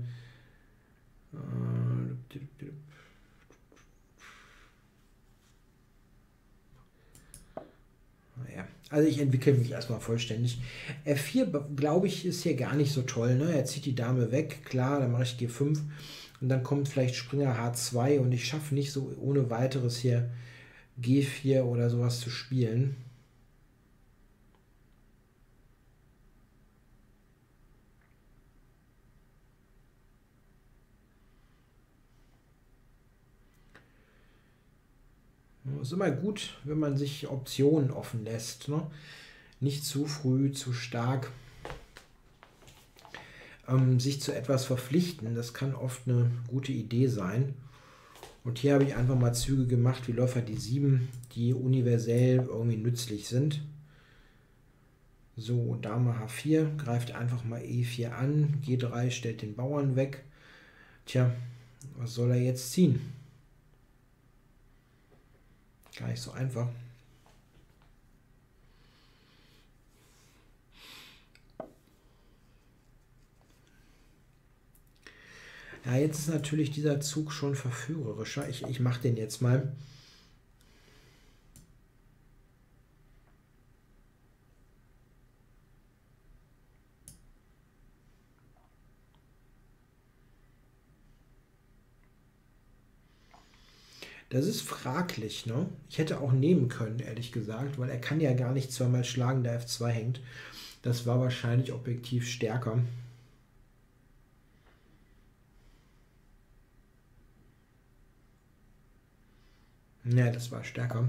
ja, also ich entwickle mich erstmal vollständig. F vier, glaube ich, ist hier gar nicht so toll, ne? Er zieht die Dame weg, klar, dann mache ich G fünf und dann kommt vielleicht Springer H zwei und ich schaffe nicht so ohne weiteres hier G vier oder sowas zu spielen. Es ist immer gut, wenn man sich Optionen offen lässt, ne? Nicht zu früh, zu stark ähm, sich zu etwas verpflichten. Das kann oft eine gute Idee sein. Und hier habe ich einfach mal Züge gemacht wie Läufer D sieben, die universell irgendwie nützlich sind. So, Dame H vier, greift einfach mal E vier an, G drei stellt den Bauern weg. Tja, was soll er jetzt ziehen? Gar nicht so einfach. Ja, jetzt ist natürlich dieser Zug schon verführerischer. Ich, ich mache den jetzt mal. Das ist fraglich, ne? Ich hätte auch nehmen können, ehrlich gesagt, weil er kann ja gar nicht zweimal schlagen, da F zwei hängt. Das war wahrscheinlich objektiv stärker. Ja, das war stärker.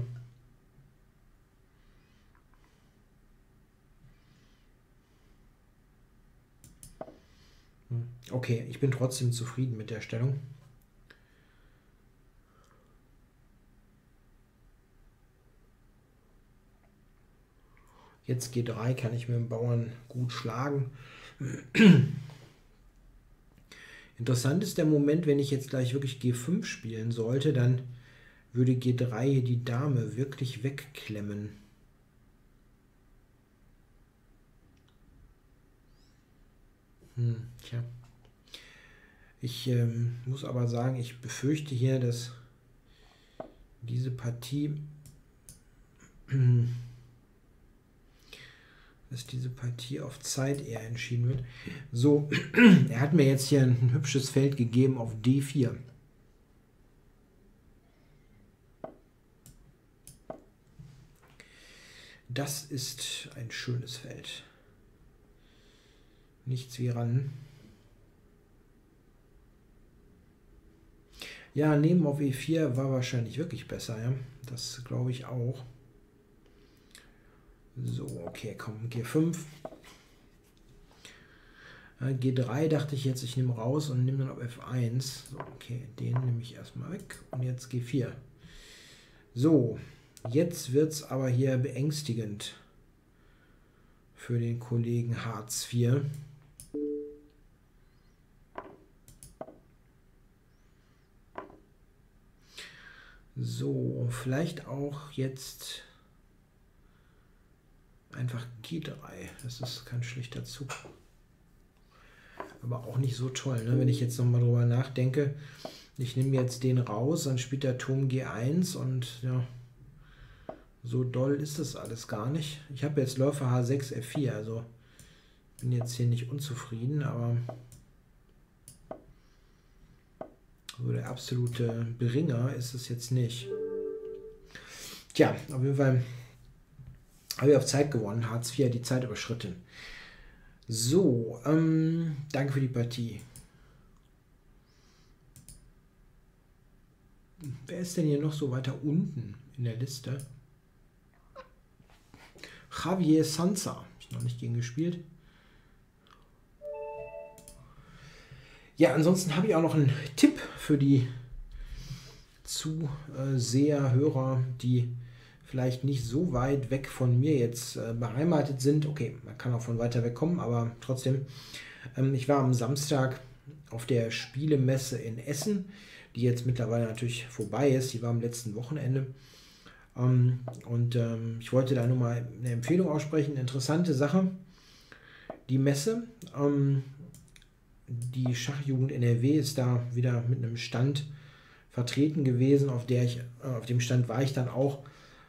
Okay, ich bin trotzdem zufrieden mit der Stellung. Jetzt G drei kann ich mit dem Bauern gut schlagen. Interessant ist der Moment, wenn ich jetzt gleich wirklich G fünf spielen sollte, dann würde G drei hier die Dame wirklich wegklemmen. Hm, tja. Ich ähm, muss aber sagen, ich befürchte hier, dass diese Partie... dass diese Partie auf Zeit eher entschieden wird. So, er hat mir jetzt hier ein hübsches Feld gegeben auf D vier. Das ist ein schönes Feld. Nichts wie ran. Ja, neben auf E vier war wahrscheinlich wirklich besser, ja. Das glaube ich auch. So, okay, komm, G fünf. G drei dachte ich jetzt, ich nehme raus und nehme dann auf F eins. So, okay, den nehme ich erstmal weg und jetzt G vier. So, jetzt wird es aber hier beängstigend für den Kollegen H vier. So, vielleicht auch jetzt einfach G drei. Das ist kein schlechter Zug. Aber auch nicht so toll, ne? Wenn ich jetzt nochmal drüber nachdenke. Ich nehme jetzt den raus, dann spielt der Turm G eins und ja, so doll ist das alles gar nicht. Ich habe jetzt Läufer H sechs, F vier, also bin jetzt hier nicht unzufrieden, aber so der absolute Bringer ist es jetzt nicht. Tja, auf jeden Fall habe ich auf Zeit gewonnen, Hartz vier hat die Zeit überschritten. So, ähm, danke für die Partie. Wer ist denn hier noch so weiter unten in der Liste? Javier Sansa. Habe ich noch nicht gegen gespielt. Ja, ansonsten habe ich auch noch einen Tipp für die Zuseher, Hörer, die vielleicht nicht so weit weg von mir jetzt äh, beheimatet sind. Okay, man kann auch von weiter weg kommen, aber trotzdem. Ähm, ich war am Samstag auf der Spielemesse in Essen, die jetzt mittlerweile natürlich vorbei ist. Die war am letzten Wochenende. Ähm, und ähm, ich wollte da nur mal eine Empfehlung aussprechen. Interessante Sache. Die Messe. Ähm, die Schachjugend N R W ist da wieder mit einem Stand vertreten gewesen. Auf, der ich, äh, auf dem Stand war ich dann auch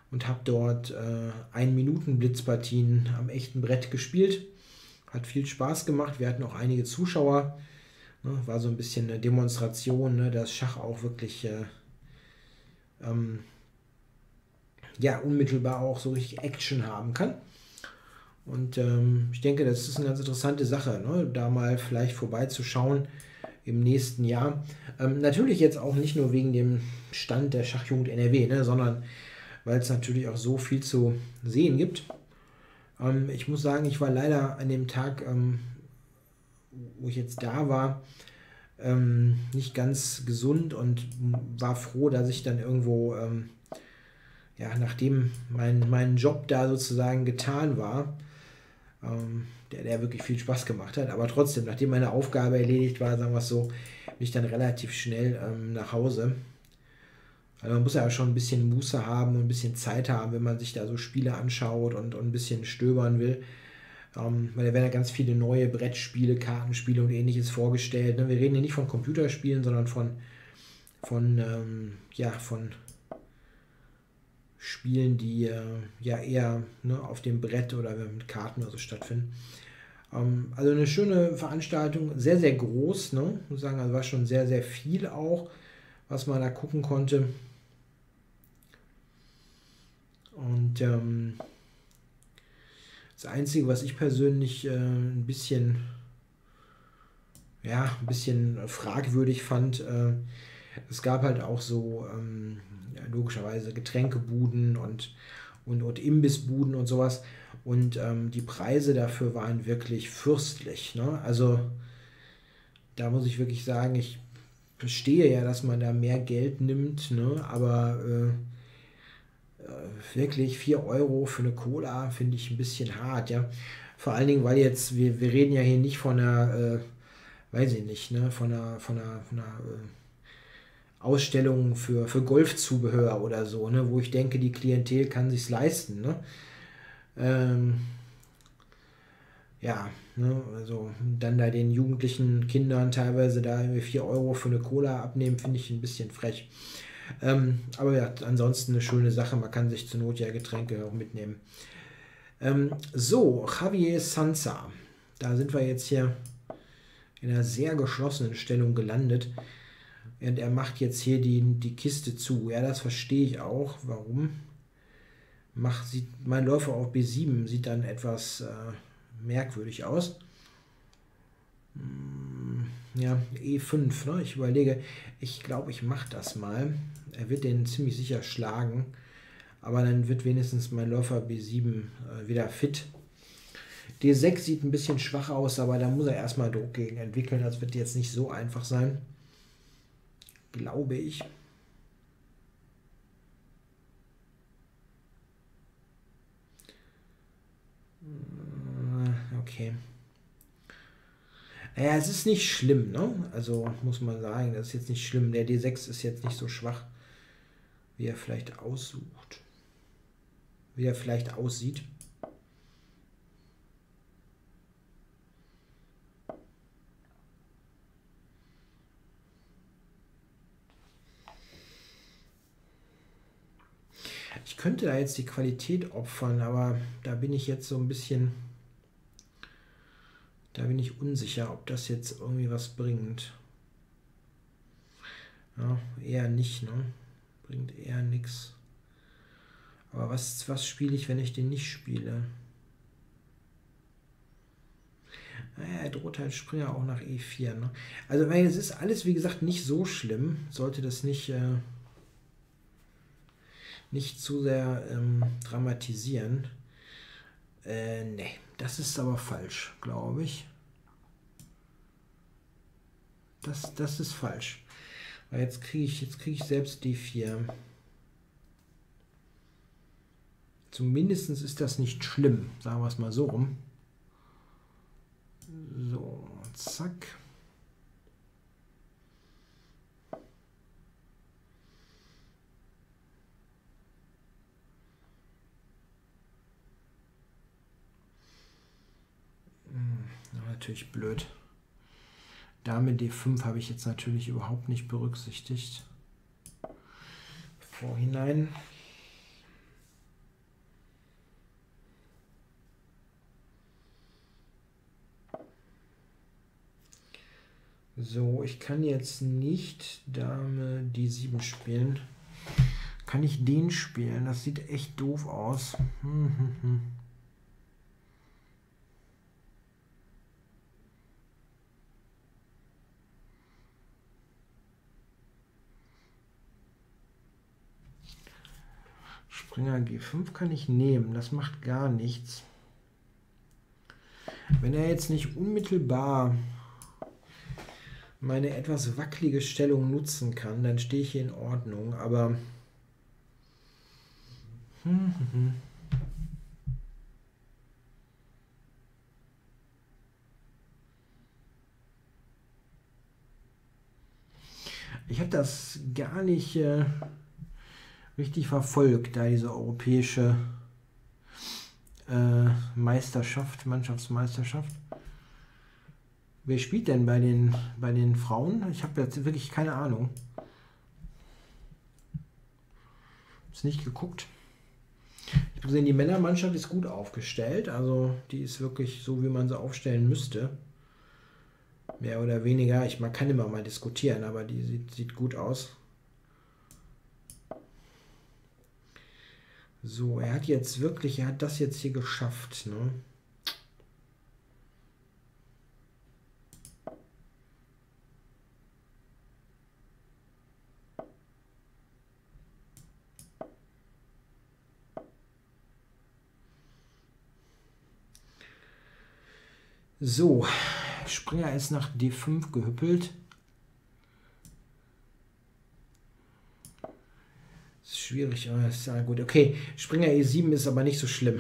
und habe dort äh, Ein-Minuten-Blitzpartien am echten Brett gespielt. Hat viel Spaß gemacht. Wir hatten auch einige Zuschauer. War so ein bisschen eine Demonstration, ne, dass Schach auch wirklich äh, ähm, ja, unmittelbar auch so richtig Action haben kann. Und ähm, ich denke, das ist eine ganz interessante Sache, ne, da mal vielleicht vorbeizuschauen im nächsten Jahr. Ähm, natürlich jetzt auch nicht nur wegen dem Stand der Schachjugend N R W, ne, sondern weil es natürlich auch so viel zu sehen gibt. Ähm, ich muss sagen, ich war leider an dem Tag, ähm, wo ich jetzt da war, ähm, nicht ganz gesund und war froh, dass ich dann irgendwo, ähm, ja, nachdem mein, mein Job da sozusagen getan war, ähm, der, der wirklich viel Spaß gemacht hat, aber trotzdem, nachdem meine Aufgabe erledigt war, sagen wir es so, bin ich dann relativ schnell ähm, nach Hause. Also man muss ja schon ein bisschen Muße haben und ein bisschen Zeit haben, wenn man sich da so Spiele anschaut und, und ein bisschen stöbern will. Um, weil da werden ja ganz viele neue Brettspiele, Kartenspiele und ähnliches vorgestellt. Ne? Wir reden hier nicht von Computerspielen, sondern von, von, ähm, ja, von Spielen, die äh, ja eher, ne, auf dem Brett oder mit Karten oder so stattfinden. Um, also eine schöne Veranstaltung, sehr, sehr groß. Ne? Ich muss sagen, also war schon sehr, sehr viel auch, was man da gucken konnte. Und ähm, das Einzige, was ich persönlich äh, ein bisschen, ja, ein bisschen fragwürdig fand, äh, es gab halt auch so, ähm, ja, logischerweise Getränkebuden und, und, und Imbissbuden und sowas. Und ähm, die Preise dafür waren wirklich fürstlich. Ne? Also da muss ich wirklich sagen, ich verstehe ja, dass man da mehr Geld nimmt, ne? Aber äh, wirklich vier Euro für eine Cola finde ich ein bisschen hart, ja. Vor allen Dingen, weil jetzt, wir, wir reden ja hier nicht von einer, äh, weiß ich nicht, ne, von einer, von einer, von einer äh, Ausstellung für, für Golfzubehör oder so, ne, wo ich denke, die Klientel kann sich's leisten, ne. Ähm, ja, ne, also dann da den jugendlichen Kindern teilweise da vier Euro für eine Cola abnehmen, finde ich ein bisschen frech. Ähm, aber ja, ansonsten eine schöne Sache. Man kann sich zur Not ja Getränke auch mitnehmen. Ähm, so, Javier Sansa. Da sind wir jetzt hier in einer sehr geschlossenen Stellung gelandet. Und er macht jetzt hier die, die Kiste zu. Ja, das verstehe ich auch. Warum? Macht, sieht, mein Läufer auf B sieben sieht dann etwas äh, merkwürdig aus. Hm. Ja, E fünf, ne? Ich überlege, ich glaube, ich mache das mal. Er wird den ziemlich sicher schlagen, aber dann wird wenigstens mein Läufer B sieben äh, wieder fit. D sechs sieht ein bisschen schwach aus, aber da muss er erstmal Druck gegen entwickeln. Das wird jetzt nicht so einfach sein, glaube ich. Okay. Ja, es ist nicht schlimm, ne? Also muss man sagen, das ist jetzt nicht schlimm. Der D sechs ist jetzt nicht so schwach. wie er vielleicht aussucht, wie er vielleicht aussieht. Ich könnte da jetzt die Qualität opfern, aber da bin ich jetzt so ein bisschen, da bin ich unsicher, ob das jetzt irgendwie was bringt. Ja, eher nicht, ne? Bringt eher nichts. Aber was, was spiele ich, wenn ich den nicht spiele? Naja, er droht halt Springer auch nach E vier, ne? Also, es ist alles, wie gesagt, nicht so schlimm. Sollte das nicht... Äh, nicht zu sehr ähm, dramatisieren. Äh, ne, das ist aber falsch, glaube ich. Das, das ist falsch. Weil jetzt kriege ich, jetzt kriege ich selbst D vier. Zumindest ist das nicht schlimm, sagen wir es mal so rum. So, zack. Natürlich blöd. Dame D fünf habe ich jetzt natürlich überhaupt nicht berücksichtigt. Vorhinein. So, ich kann jetzt nicht Dame D sieben spielen. Kann ich den spielen? Das sieht echt doof aus. Hm, hm, hm. Springer G fünf kann ich nehmen, das macht gar nichts. Wenn er jetzt nicht unmittelbar meine etwas wackelige Stellung nutzen kann, dann stehe ich hier in Ordnung, aber... Hm, hm, hm. Ich habe das gar nicht... Äh richtig verfolgt, da diese europäische äh, Meisterschaft, Mannschaftsmeisterschaft. Wer spielt denn bei den, bei den Frauen? Ich habe jetzt wirklich keine Ahnung. Ist nicht geguckt. Ich habe gesehen, die Männermannschaft ist gut aufgestellt, also die ist wirklich so, wie man sie aufstellen müsste. Mehr oder weniger. Ich, man kann immer mal diskutieren, aber die sieht, sieht gut aus. So, er hat jetzt wirklich, er hat das jetzt hier geschafft, ne? So, Springer ist nach D fünf gehüppelt. Schwierig, aber ist ja gut. Okay, Springer E sieben ist aber nicht so schlimm.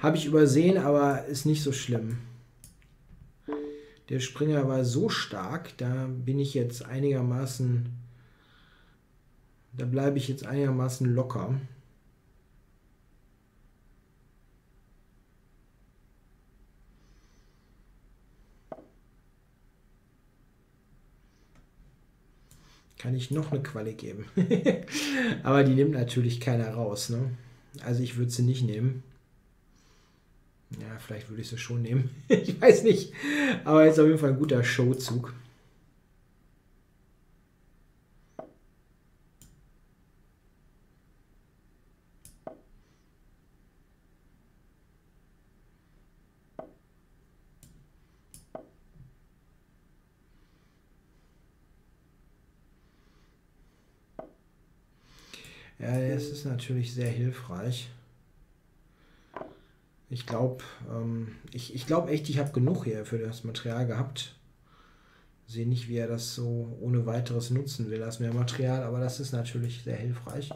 Habe ich übersehen, aber ist nicht so schlimm. Der Springer war so stark, da bin ich jetzt einigermaßen, da bleibe ich jetzt einigermaßen locker. Kann ich noch eine Quali geben. Aber die nimmt natürlich keiner raus, ne? Also ich würde sie nicht nehmen. Ja, vielleicht würde ich sie schon nehmen. Ich weiß nicht. Aber ist auf jeden Fall ein guter Showzug. Ja, es ist natürlich sehr hilfreich. Ich glaube, ähm, ich, ich glaube echt, ich habe genug hier für das Material gehabt. Sehe nicht, wie er das so ohne weiteres nutzen will, das mehr Material, aber das ist natürlich sehr hilfreich.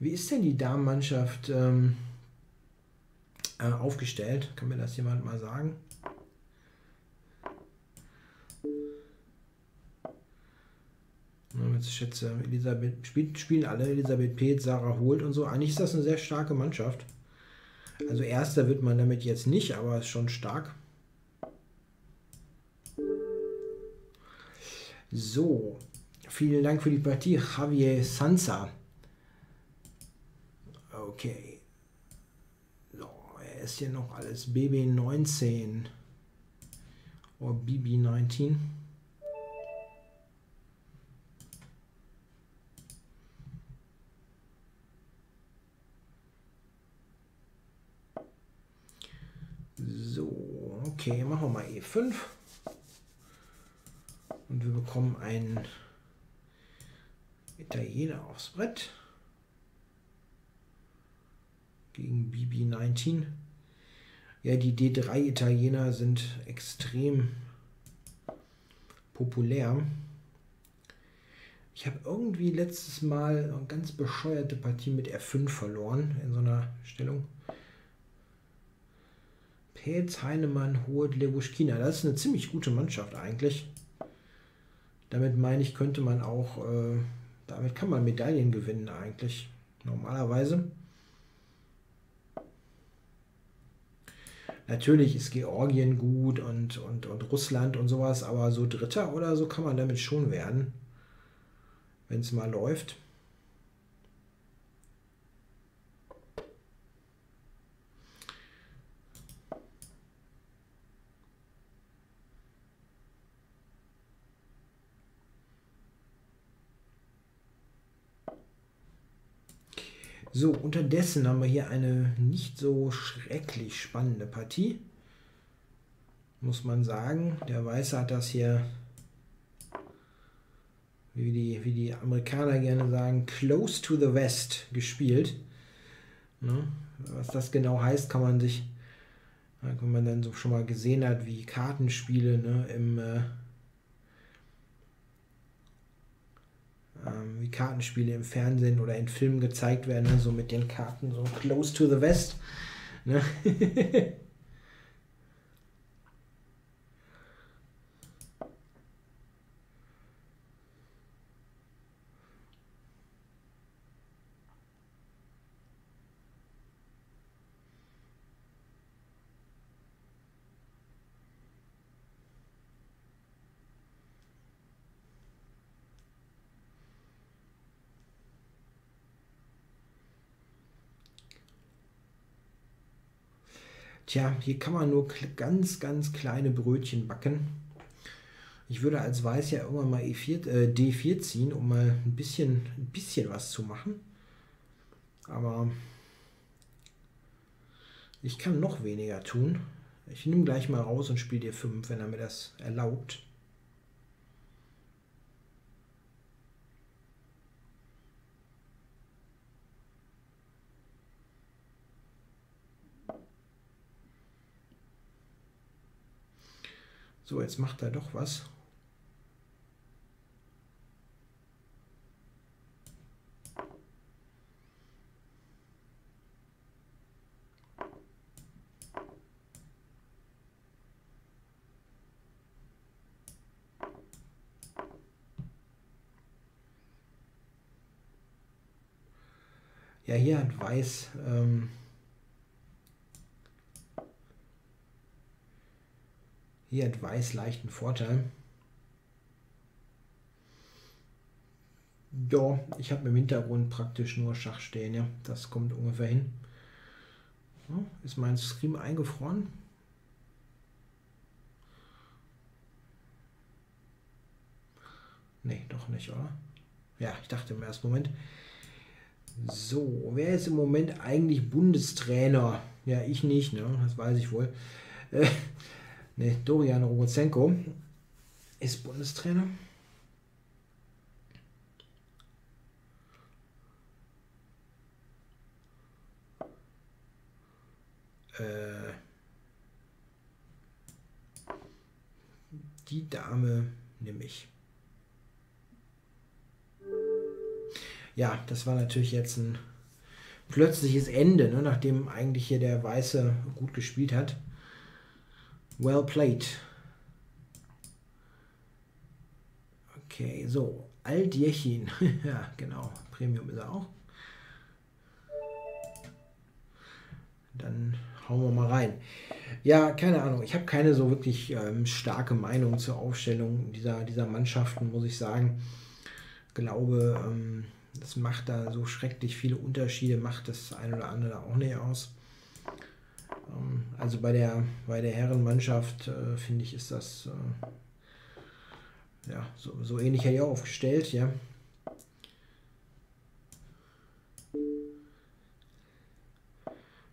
Wie ist denn die Damenmannschaft ähm, äh, aufgestellt? Kann mir das jemand mal sagen? Schätze. Elisabeth spielt, spielen alle, Elisabeth Peth, Sarah Holt und so. Eigentlich ist das eine sehr starke Mannschaft. Also Erster wird man damit jetzt nicht, aber ist schon stark. So, vielen Dank für die Partie, Javier Sansa. Okay. So, er ist hier noch alles B B neunzehn. Oder B B neunzehn. So, okay, machen wir mal E fünf. Und wir bekommen einen Italiener aufs Brett. Gegen B B neunzehn. Ja, die D drei Italiener sind extrem populär. Ich habe irgendwie letztes Mal eine ganz bescheuerte Partie mit F fünf verloren in so einer Stellung. Pelz, Heinemann, Holt, Lebuschkina. Das ist eine ziemlich gute Mannschaft eigentlich. Damit meine ich, könnte man auch, äh, damit kann man Medaillen gewinnen eigentlich, normalerweise. Natürlich ist Georgien gut und, und, und Russland und sowas, aber so Dritter oder so kann man damit schon werden, wenn es mal läuft. So, unterdessen haben wir hier eine nicht so schrecklich spannende Partie, muss man sagen. Der Weiße hat das hier, wie die, wie die Amerikaner gerne sagen, close to the vest gespielt. Ne? Was das genau heißt, kann man sich, wenn man dann so schon mal gesehen hat, wie Kartenspiele, ne, im... Äh, wie Kartenspiele im Fernsehen oder in Filmen gezeigt werden, ne? So mit den Karten so close to the vest. Ne? Tja, hier kann man nur ganz, ganz kleine Brötchen backen. Ich würde als Weiß ja irgendwann mal E vier, äh, D vier ziehen, um mal ein bisschen, ein bisschen was zu machen. Aber ich kann noch weniger tun. Ich nehme gleich mal raus und spiele D fünf, wenn er mir das erlaubt. So, jetzt macht er doch was. Ja, hier hat Weiß... Ähm Hier hat Weiß leichten Vorteil. Ja, ich habe im Hintergrund praktisch nur Schach stehen. Ja, das kommt ungefähr hin. So, ist mein Stream eingefroren? Nee, doch nicht, oder? Ja, ich dachte im ersten Moment. So, wer ist im Moment eigentlich Bundestrainer? Ja, ich nicht, ne? Das weiß ich wohl. Äh, Ne, Dorian Rogozenko ist Bundestrainer. Äh, die Dame nehme ich. Ja, das war natürlich jetzt ein plötzliches Ende, ne, nachdem eigentlich hier der Weiße gut gespielt hat. Well played. Okay, so. Aljechin. Ja, genau. Premium ist er auch. Dann hauen wir mal rein. Ja, keine Ahnung. Ich habe keine so wirklich ähm, starke Meinung zur Aufstellung dieser, dieser Mannschaften, muss ich sagen. Ich glaube, ähm, das macht da so schrecklich viele Unterschiede, macht das ein oder andere auch nicht aus. Ähm, also bei der, bei der Herrenmannschaft, äh, finde ich, ist das äh, ja, so, so ähnlich hier aufgestellt, ja.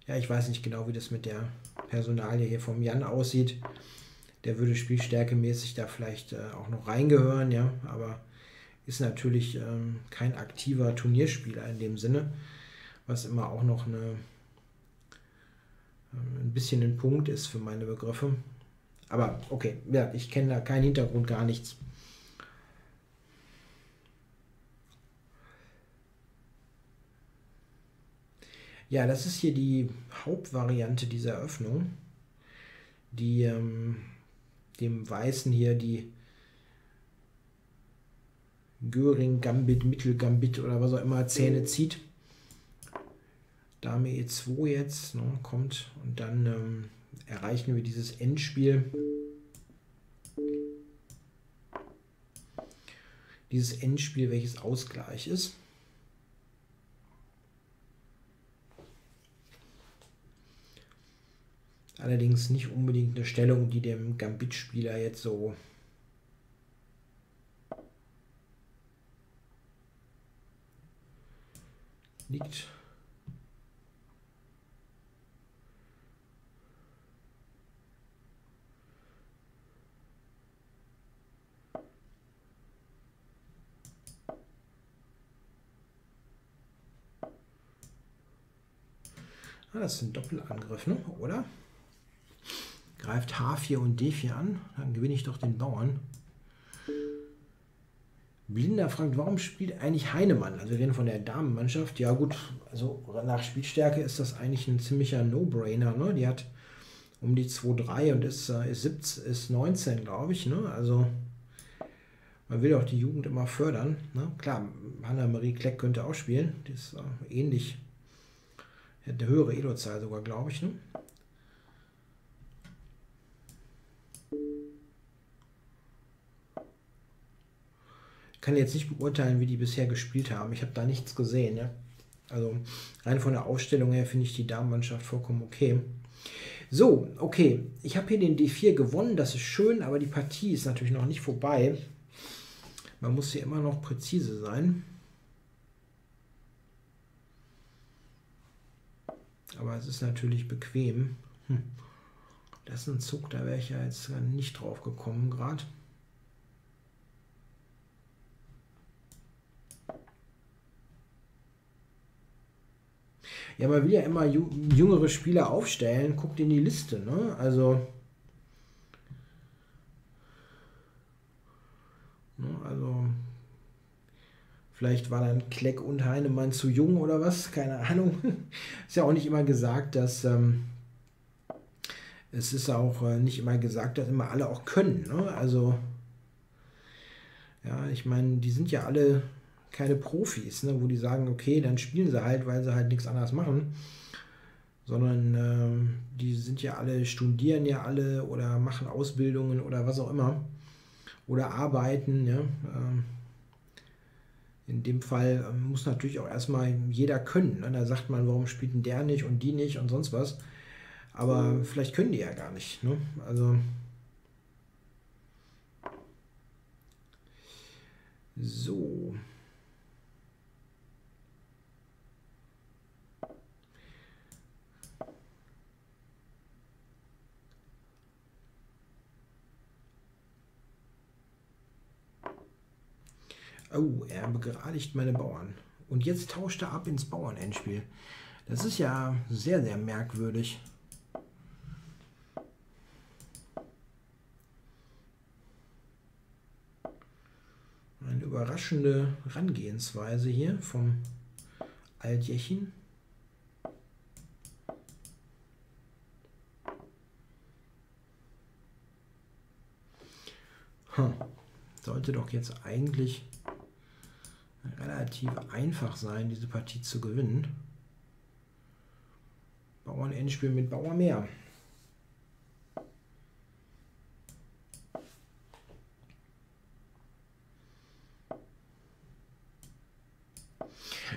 Ja, ich weiß nicht genau, wie das mit der Personalie hier vom Jan aussieht. Der würde spielstärkemäßig da vielleicht äh, auch noch reingehören, ja, aber ist natürlich ähm, kein aktiver Turnierspieler in dem Sinne, was immer auch noch eine, äh, ein bisschen ein Punkt ist für meine Begriffe. Aber okay, ja, ich kenne da keinen Hintergrund, gar nichts. Ja, das ist hier die Hauptvariante dieser Eröffnung, die ähm, dem Weißen hier die Göring, Gambit, Mittelgambit oder was auch immer Zähne zieht. Dame E zwei jetzt, ne, kommt und dann ähm, erreichen wir dieses Endspiel. Dieses Endspiel, welches Ausgleich ist. Allerdings nicht unbedingt eine Stellung, die dem Gambit-Spieler jetzt so liegt. Ah, das ist ein Doppelangriff, ne? Oder? Greift H vier und D vier an, dann gewinne ich doch den Bauern. Blinder fragt, warum spielt eigentlich Heinemann? Also wir reden von der Damenmannschaft. Ja gut, also nach Spielstärke ist das eigentlich ein ziemlicher No-Brainer. Ne? Die hat um die zwei Komma drei und ist, äh, ist, siebzehn, ist neunzehn, glaube ich. Ne? Also man will auch die Jugend immer fördern. Ne? Klar, Hannah-Marie Kleck könnte auch spielen. Die ist äh, ähnlich. Hätte eine höhere Elo-Zahl sogar, glaube ich. Ne? Kann jetzt nicht beurteilen, wie die bisher gespielt haben. Ich habe da nichts gesehen. Ne? Also rein von der Aufstellung her finde ich die Damenmannschaft vollkommen okay. So, okay. Ich habe hier den D vier gewonnen. Das ist schön, aber die Partie ist natürlich noch nicht vorbei. Man muss hier immer noch präzise sein. Aber es ist natürlich bequem. Hm. Das ist ein Zug, da wäre ich ja jetzt nicht drauf gekommen gerade. Ja, man will ja immer jüngere Spieler aufstellen, guckt in die Liste, ne? Also, ne, also vielleicht war dann Kleck und Heinemann zu jung oder was, keine Ahnung. Ist ja auch nicht immer gesagt, dass ähm, es ist auch äh, nicht immer gesagt, dass immer alle auch können, ne? Also, ja, ich meine, die sind ja alle keine Profis, ne, wo die sagen, okay, dann spielen sie halt, weil sie halt nichts anderes machen, sondern äh, die sind ja alle, studieren ja alle oder machen Ausbildungen oder was auch immer oder arbeiten, ja. Ähm, in dem Fall muss natürlich auch erstmal jeder können, ne? Da sagt man, warum spielt denn der nicht und die nicht und sonst was, aber mhm. Vielleicht können die ja gar nicht, ne? Also so. Oh, er begradigt meine Bauern. Und jetzt tauscht er ab ins Bauernendspiel. Das ist ja sehr, sehr merkwürdig. Eine überraschende Herangehensweise hier vom Aljechin. Hm. sollte doch jetzt eigentlich relativ einfach sein, diese Partie zu gewinnen. Bauern-Endspiel mit Bauer mehr.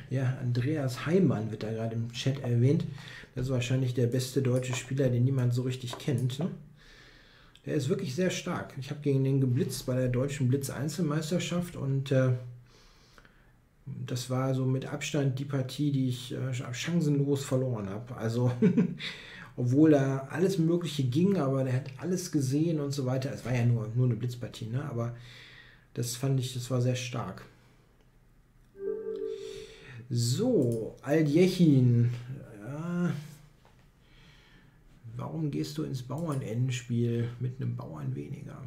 Ja, Andreas Heinemann wird da gerade im Chat erwähnt. Das ist wahrscheinlich der beste deutsche Spieler, den niemand so richtig kennt. Ne? Der ist wirklich sehr stark. Ich habe gegen den geblitzt bei der deutschen Blitz-Einzelmeisterschaft und äh, das war so mit Abstand die Partie, die ich äh, chancenlos verloren habe. Also, obwohl da alles Mögliche ging, aber der hat alles gesehen und so weiter. Es war ja nur, nur eine Blitzpartie, ne? Aber das fand ich, das war sehr stark. So, Aljechin, ja. Warum gehst du ins Bauernendspiel mit einem Bauern weniger?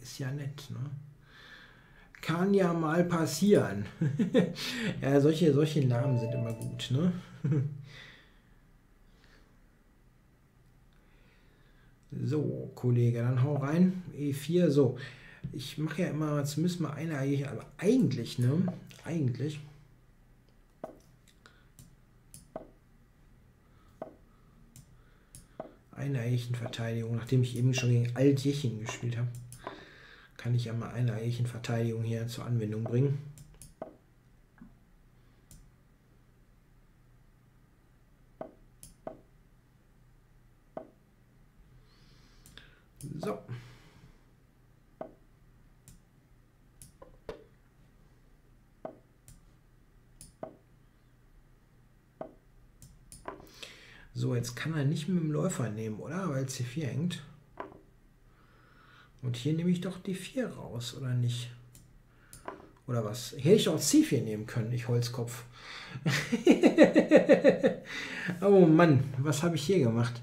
Ist ja nett, ne? Kann ja mal passieren. Ja, solche, solche Namen sind immer gut, ne? So, Kollege, dann hau rein. E vier, so. Ich mache ja immer, jetzt müssen wir einer eigentlich, aber eigentlich, ne? Eigentlich. Eine Eichenverteidigung, nachdem ich eben schon gegen Aljechin gespielt habe, kann ich ja mal eine Eichenverteidigung hier zur Anwendung bringen. So. So, jetzt kann er nicht mit dem Läufer nehmen, oder? Weil C vier hängt. Und hier nehme ich doch D vier raus, oder nicht? Oder was? Hätte ich auch C vier nehmen können, ich Holzkopf. Oh Mann, was habe ich hier gemacht?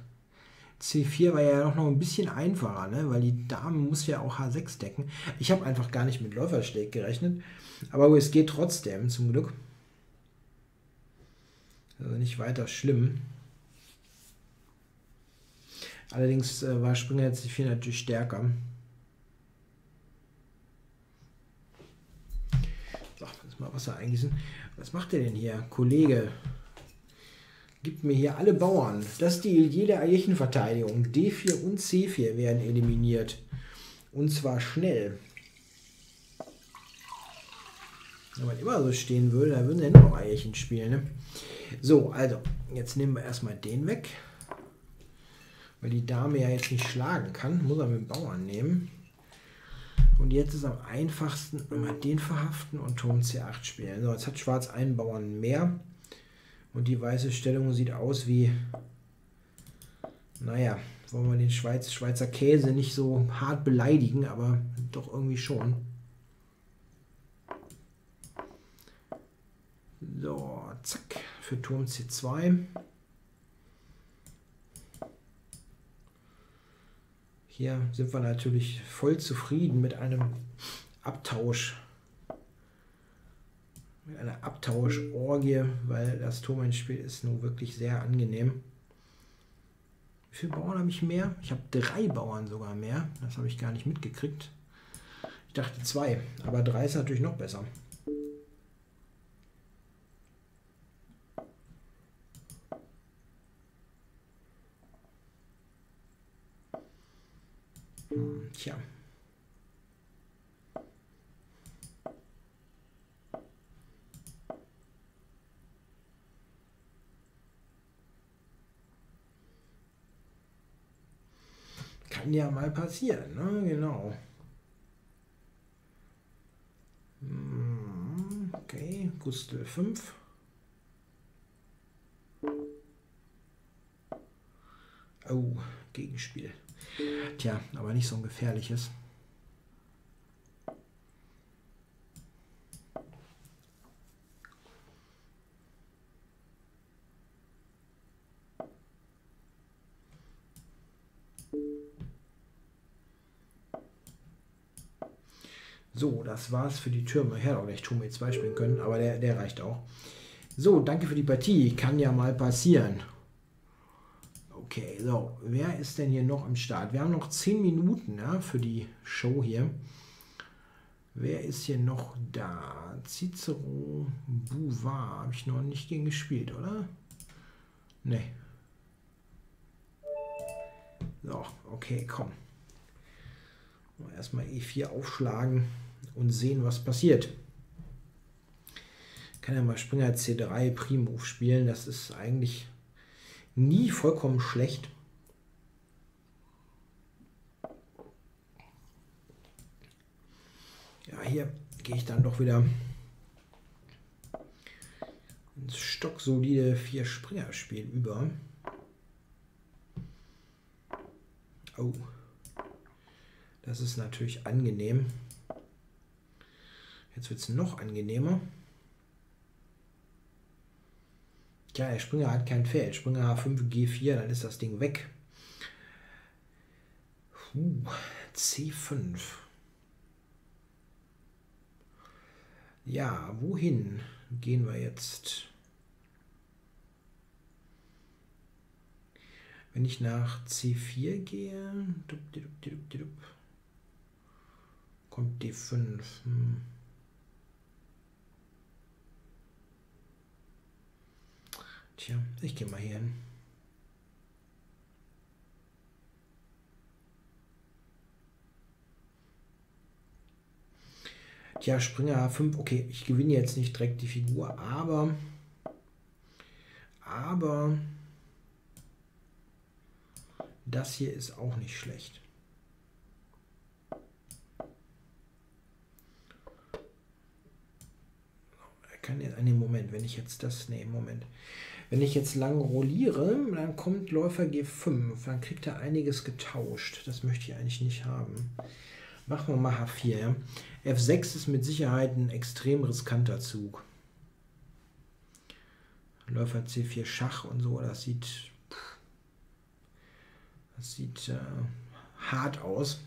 C vier war ja doch noch ein bisschen einfacher, ne? Weil die Dame muss ja auch H sechs decken. Ich habe einfach gar nicht mit Läuferschlägen gerechnet. Aber es geht trotzdem, zum Glück. Also nicht weiter schlimm. Allerdings äh, war Springer jetzt C vier natürlich stärker. So, jetzt mal Wasser eingießen. Was macht der denn hier? Kollege, gibt mir hier alle Bauern. Das ist die Idee der Eichenverteidigung. D vier und C vier werden eliminiert. Und zwar schnell. Wenn man immer so stehen würde, dann würden sie ja nur noch Eierchen spielen. Ne? So, also, jetzt nehmen wir erstmal den weg. Weil die Dame ja jetzt nicht schlagen kann, muss er mit dem Bauern nehmen. Und jetzt ist am einfachsten immer den verhaften und Turm C acht spielen. So, jetzt hat Schwarz einen Bauern mehr. Und die weiße Stellung sieht aus wie, naja, wollen wir den Schweiz, Schweizer Käse nicht so hart beleidigen, aber doch irgendwie schon. So, zack, für Turm C zwei. Hier sind wir natürlich voll zufrieden mit einem Abtausch, mit einer Abtauschorgie, weil das Turmendspiel ist nun wirklich sehr angenehm. Wie viele Bauern habe ich mehr? Ich habe drei Bauern sogar mehr. Das habe ich gar nicht mitgekriegt. Ich dachte zwei, aber drei ist natürlich noch besser. Tja. Kann ja mal passieren, ne? Genau. Okay, Gustl fünf. Oh, Gegenspiel. Tja, aber nicht so ein gefährliches. So, das war's für die Türme. Ich hätte auch gleich Turm E zwei spielen können, aber der, der reicht auch. So, danke für die Partie. Kann ja mal passieren. Okay, so, wer ist denn hier noch am Start? Wir haben noch zehn Minuten, ja, für die Show hier. Wer ist hier noch da? Cicero, Bouvard. Habe ich noch nicht gegen gespielt, oder? Nee. So, okay, komm. Erstmal E vier aufschlagen und sehen, was passiert. Ich kann ja mal Springer C drei Primhof spielen. Das ist eigentlich nie vollkommen schlecht. Ja, hier gehe ich dann doch wieder ins stocksolide Vier-Springer-Spiel über. Oh, das ist natürlich angenehm. Jetzt wird es noch angenehmer. Tja, der Springer hat kein Feld. Springer H fünf, G vier, dann ist das Ding weg. Puh, C fünf. Ja, wohin gehen wir jetzt? Wenn ich nach C vier gehe, dup, dup, dup, dup, dup, kommt D fünf. Hm. Tja, ich gehe mal hier hin. Tja, Springer H fünf. Okay, ich gewinne jetzt nicht direkt die Figur, aber... Aber... Das hier ist auch nicht schlecht. Er kann jetzt einen Moment, wenn ich jetzt das nehme, Moment. Wenn ich jetzt lang rolliere, dann kommt Läufer G fünf, dann kriegt er einiges getauscht. Das möchte ich eigentlich nicht haben. Machen wir mal H vier. Ja? F sechs ist mit Sicherheit ein extrem riskanter Zug. Läufer C vier Schach und so, das sieht... Das sieht äh, hart aus.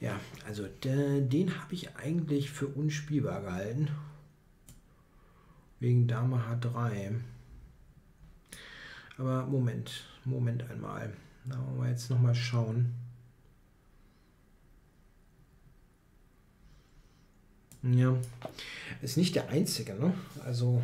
Ja, also de, den habe ich eigentlich für unspielbar gehalten. Wegen Dame H drei. Aber Moment, Moment einmal. Da wollen wir jetzt nochmal schauen. Ja, ist nicht der einzige, ne? Also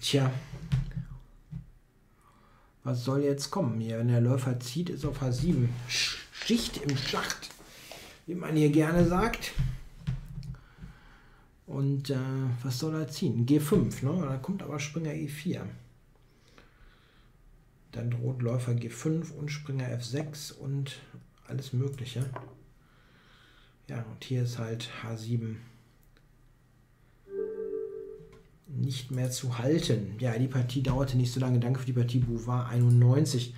tja. Was soll jetzt kommen hier? Wenn der Läufer zieht, ist auf H sieben. Schicht im Schacht, wie man hier gerne sagt. Und äh, was soll er ziehen? G fünf, ne? Da kommt aber Springer E vier. Dann droht Läufer G fünf und Springer F sechs und alles Mögliche. Ja, und hier ist halt H sieben. Nicht mehr zu halten. Ja, die Partie dauerte nicht so lange. Danke für die Partie, Bouvard einundneunzig.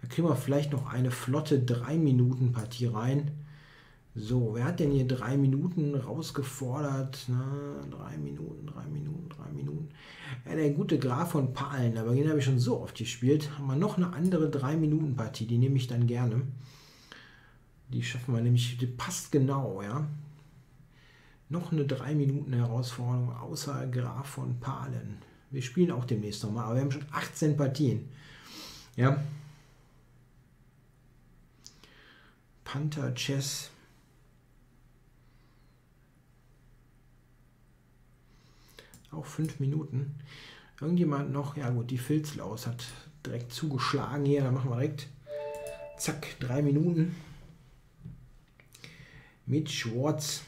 Da kriegen wir vielleicht noch eine flotte drei Minuten Partie rein. So, wer hat denn hier drei Minuten rausgefordert? Na, drei Minuten, drei Minuten, drei Minuten. Ja, der gute Graf von Palen, aber den habe ich schon so oft gespielt. Haben wir noch eine andere drei Minuten Partie, die nehme ich dann gerne. Die schaffen wir nämlich, die passt genau, ja. Noch eine drei Minuten Herausforderung außer Graf von Palen. Wir spielen auch demnächst nochmal, aber wir haben schon achtzehn Partien. Ja. Panther Chess. Auch fünf Minuten. Irgendjemand noch? Ja gut, die Filzlaus hat direkt zugeschlagen hier. Da machen wir direkt. Zack, drei Minuten. Mit Schwarz.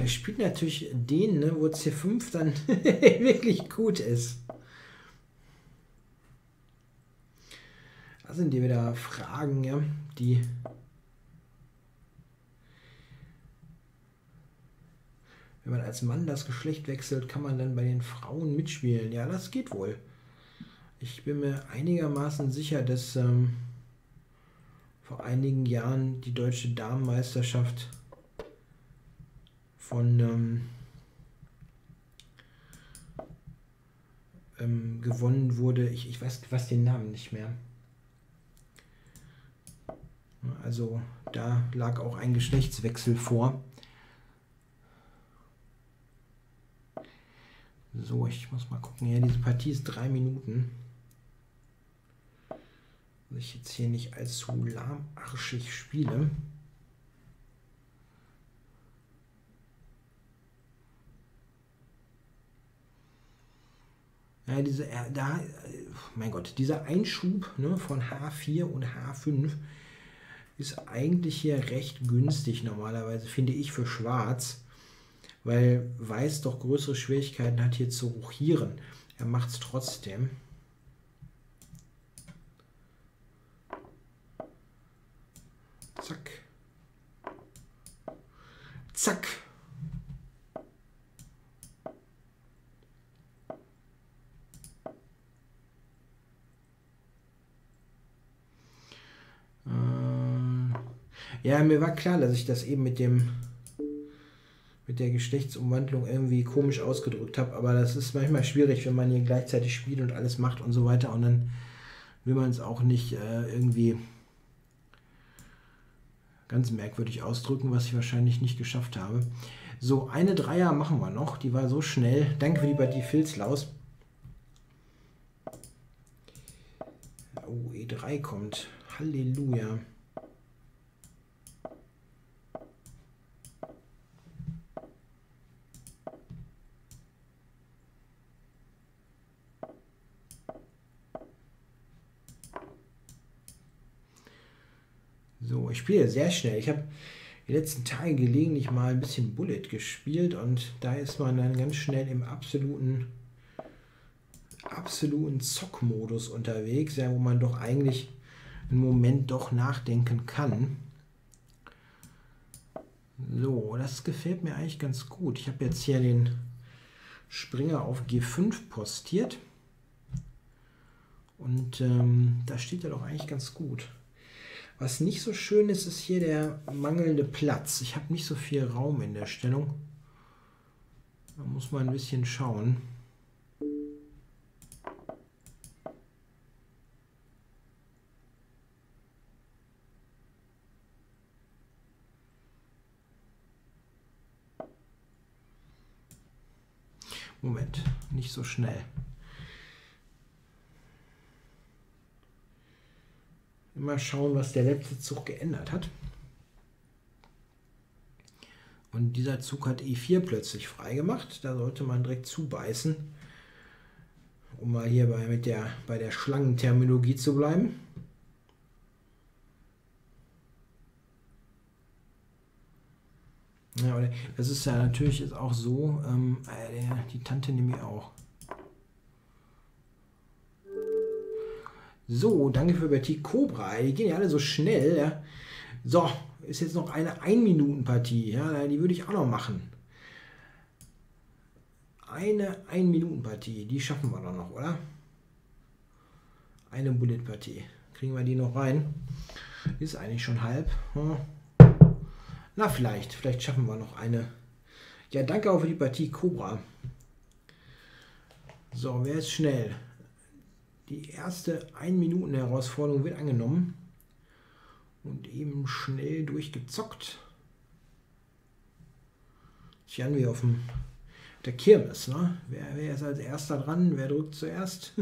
Er spielt natürlich den, ne, wo C fünf dann wirklich gut ist. Da sind die wieder Fragen, ja, die wenn man als Mann das Geschlecht wechselt, kann man dann bei den Frauen mitspielen. Ja, das geht wohl. Ich bin mir einigermaßen sicher, dass ähm, vor einigen Jahren die deutsche Damenmeisterschaft von ähm, ähm, gewonnen wurde. Ich, ich weiß, weiß den Namen nicht mehr. Also da lag auch ein Geschlechtswechsel vor. So, ich muss mal gucken. Ja, diese Partie ist drei Minuten. Dass ich jetzt hier nicht allzu lahmarschig spiele. Ja, diese, da, mein Gott, dieser Einschub, ne, von H vier und H fünf ist eigentlich hier recht günstig normalerweise, finde ich, für Schwarz. Weil Weiß doch größere Schwierigkeiten hat, hier zu rochieren. Er macht es trotzdem. Zack. Zack. Äh, ja, mir war klar, dass ich das eben mit dem... mit der Geschlechtsumwandlung irgendwie komisch ausgedrückt habe, aber das ist manchmal schwierig, wenn man hier gleichzeitig spielt und alles macht und so weiter und dann will man es auch nicht äh, irgendwie ganz merkwürdig ausdrücken, was ich wahrscheinlich nicht geschafft habe. So, eine Dreier machen wir noch, die war so schnell. Danke für die Partie, Filzlaus. Oh, E drei kommt. Halleluja. So, ich spiele sehr schnell. Ich habe die letzten Tage gelegentlich mal ein bisschen Bullet gespielt und da ist man dann ganz schnell im absoluten, absoluten Zockmodus unterwegs, ja, wo man doch eigentlich einen Moment doch nachdenken kann. So, das gefällt mir eigentlich ganz gut. Ich habe jetzt hier den Springer auf G fünf postiert und ähm, da steht er doch eigentlich ganz gut. Was nicht so schön ist, ist hier der mangelnde Platz. Ich habe nicht so viel Raum in der Stellung. Da muss man ein bisschen schauen. Moment, nicht so schnell. Mal schauen, was der letzte Zug geändert hat. Und dieser Zug hat E vier plötzlich freigemacht. Da sollte man direkt zubeißen, um mal hier bei, mit der, bei der Schlangenterminologie zu bleiben. Ja, das ist ja natürlich ist auch so, ähm, die Tante nehme ich auch. So, danke für Partie Cobra. Die gehen ja alle so schnell. Ja. So, ist jetzt noch eine Ein-Minuten-Partie. Ja, die würde ich auch noch machen. Eine Ein-Minuten-Partie. Die schaffen wir doch noch, oder? Eine Bullet-Partie. Kriegen wir die noch rein? Ist eigentlich schon halb. Hm. Na, vielleicht. Vielleicht schaffen wir noch eine. Ja, danke auch für die Partie Cobra. So, wer ist schnell? Die erste ein-Minuten-Herausforderung wird angenommen und eben schnell durchgezockt. Tja, wie auf dem, der Kirmes, ne? Wer, wer ist als erster dran? Wer drückt zuerst?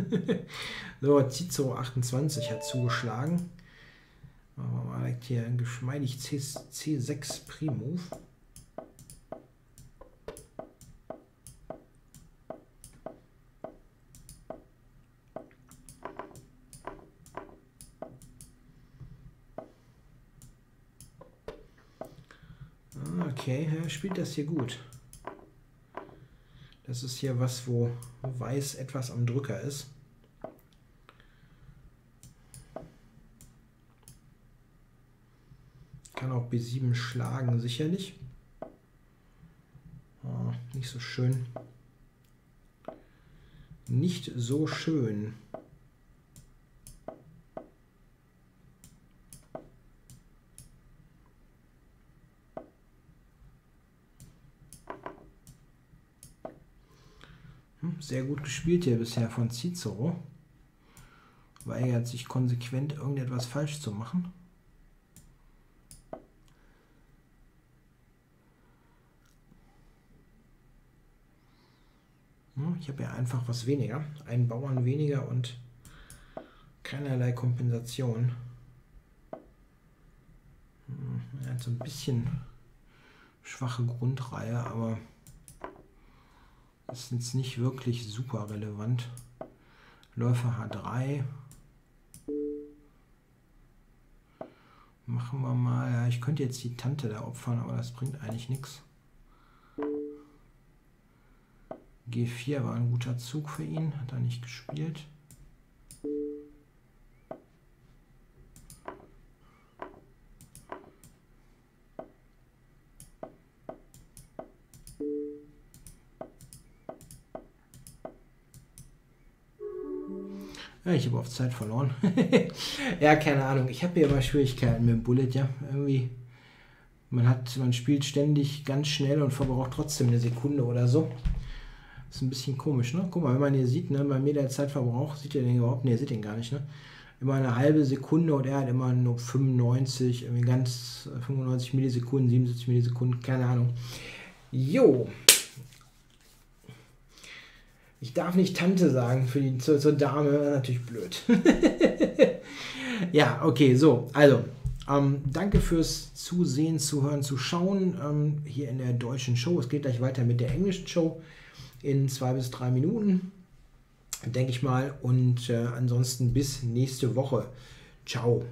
So, Cicero achtundzwanzig hat zugeschlagen. Machen wir mal direkt hier geschmeidig C, C sechs Primove. Okay, er spielt das hier gut. Das ist hier was, wo Weiß etwas am Drücker ist. Kann auch B sieben schlagen, sicherlich. Oh, nicht so schön. Nicht so schön. Sehr gut gespielt hier bisher von Cicero. Weigert sich konsequent, irgendetwas falsch zu machen. Ich habe ja einfach was weniger. Einen Bauern weniger und keinerlei Kompensation. Er hat so ein bisschen schwache Grundreihe, aber ist jetzt nicht wirklich super relevant. Läufer H drei. Machen wir mal. Ja, ich könnte jetzt die Tante da opfern, aber das bringt eigentlich nichts. G vier war ein guter Zug für ihn, hat er nicht gespielt. Ja, ich habe auf Zeit verloren. Ja, keine Ahnung. Ich habe hier aber Schwierigkeiten mit dem Bullet, ja. Irgendwie, man hat, man spielt ständig ganz schnell und verbraucht trotzdem eine Sekunde oder so. Ist ein bisschen komisch, ne? Guck mal, wenn man hier sieht, ne, bei mir der Zeitverbrauch, sieht ihr den überhaupt? Ne, ihr seht den gar nicht, ne? Immer eine halbe Sekunde und er hat immer nur fünfundneunzig, irgendwie ganz fünfundneunzig Millisekunden, siebenundsiebzig Millisekunden, keine Ahnung. Jo! Ich darf nicht Tante sagen für die zur, zur Dame, natürlich blöd. Ja, okay, so, also. Ähm, danke fürs Zusehen, Zuhören, Zuschauen ähm, hier in der deutschen Show. Es geht gleich weiter mit der englischen Show. In zwei bis drei Minuten, denke ich mal. Und äh, ansonsten bis nächste Woche. Ciao.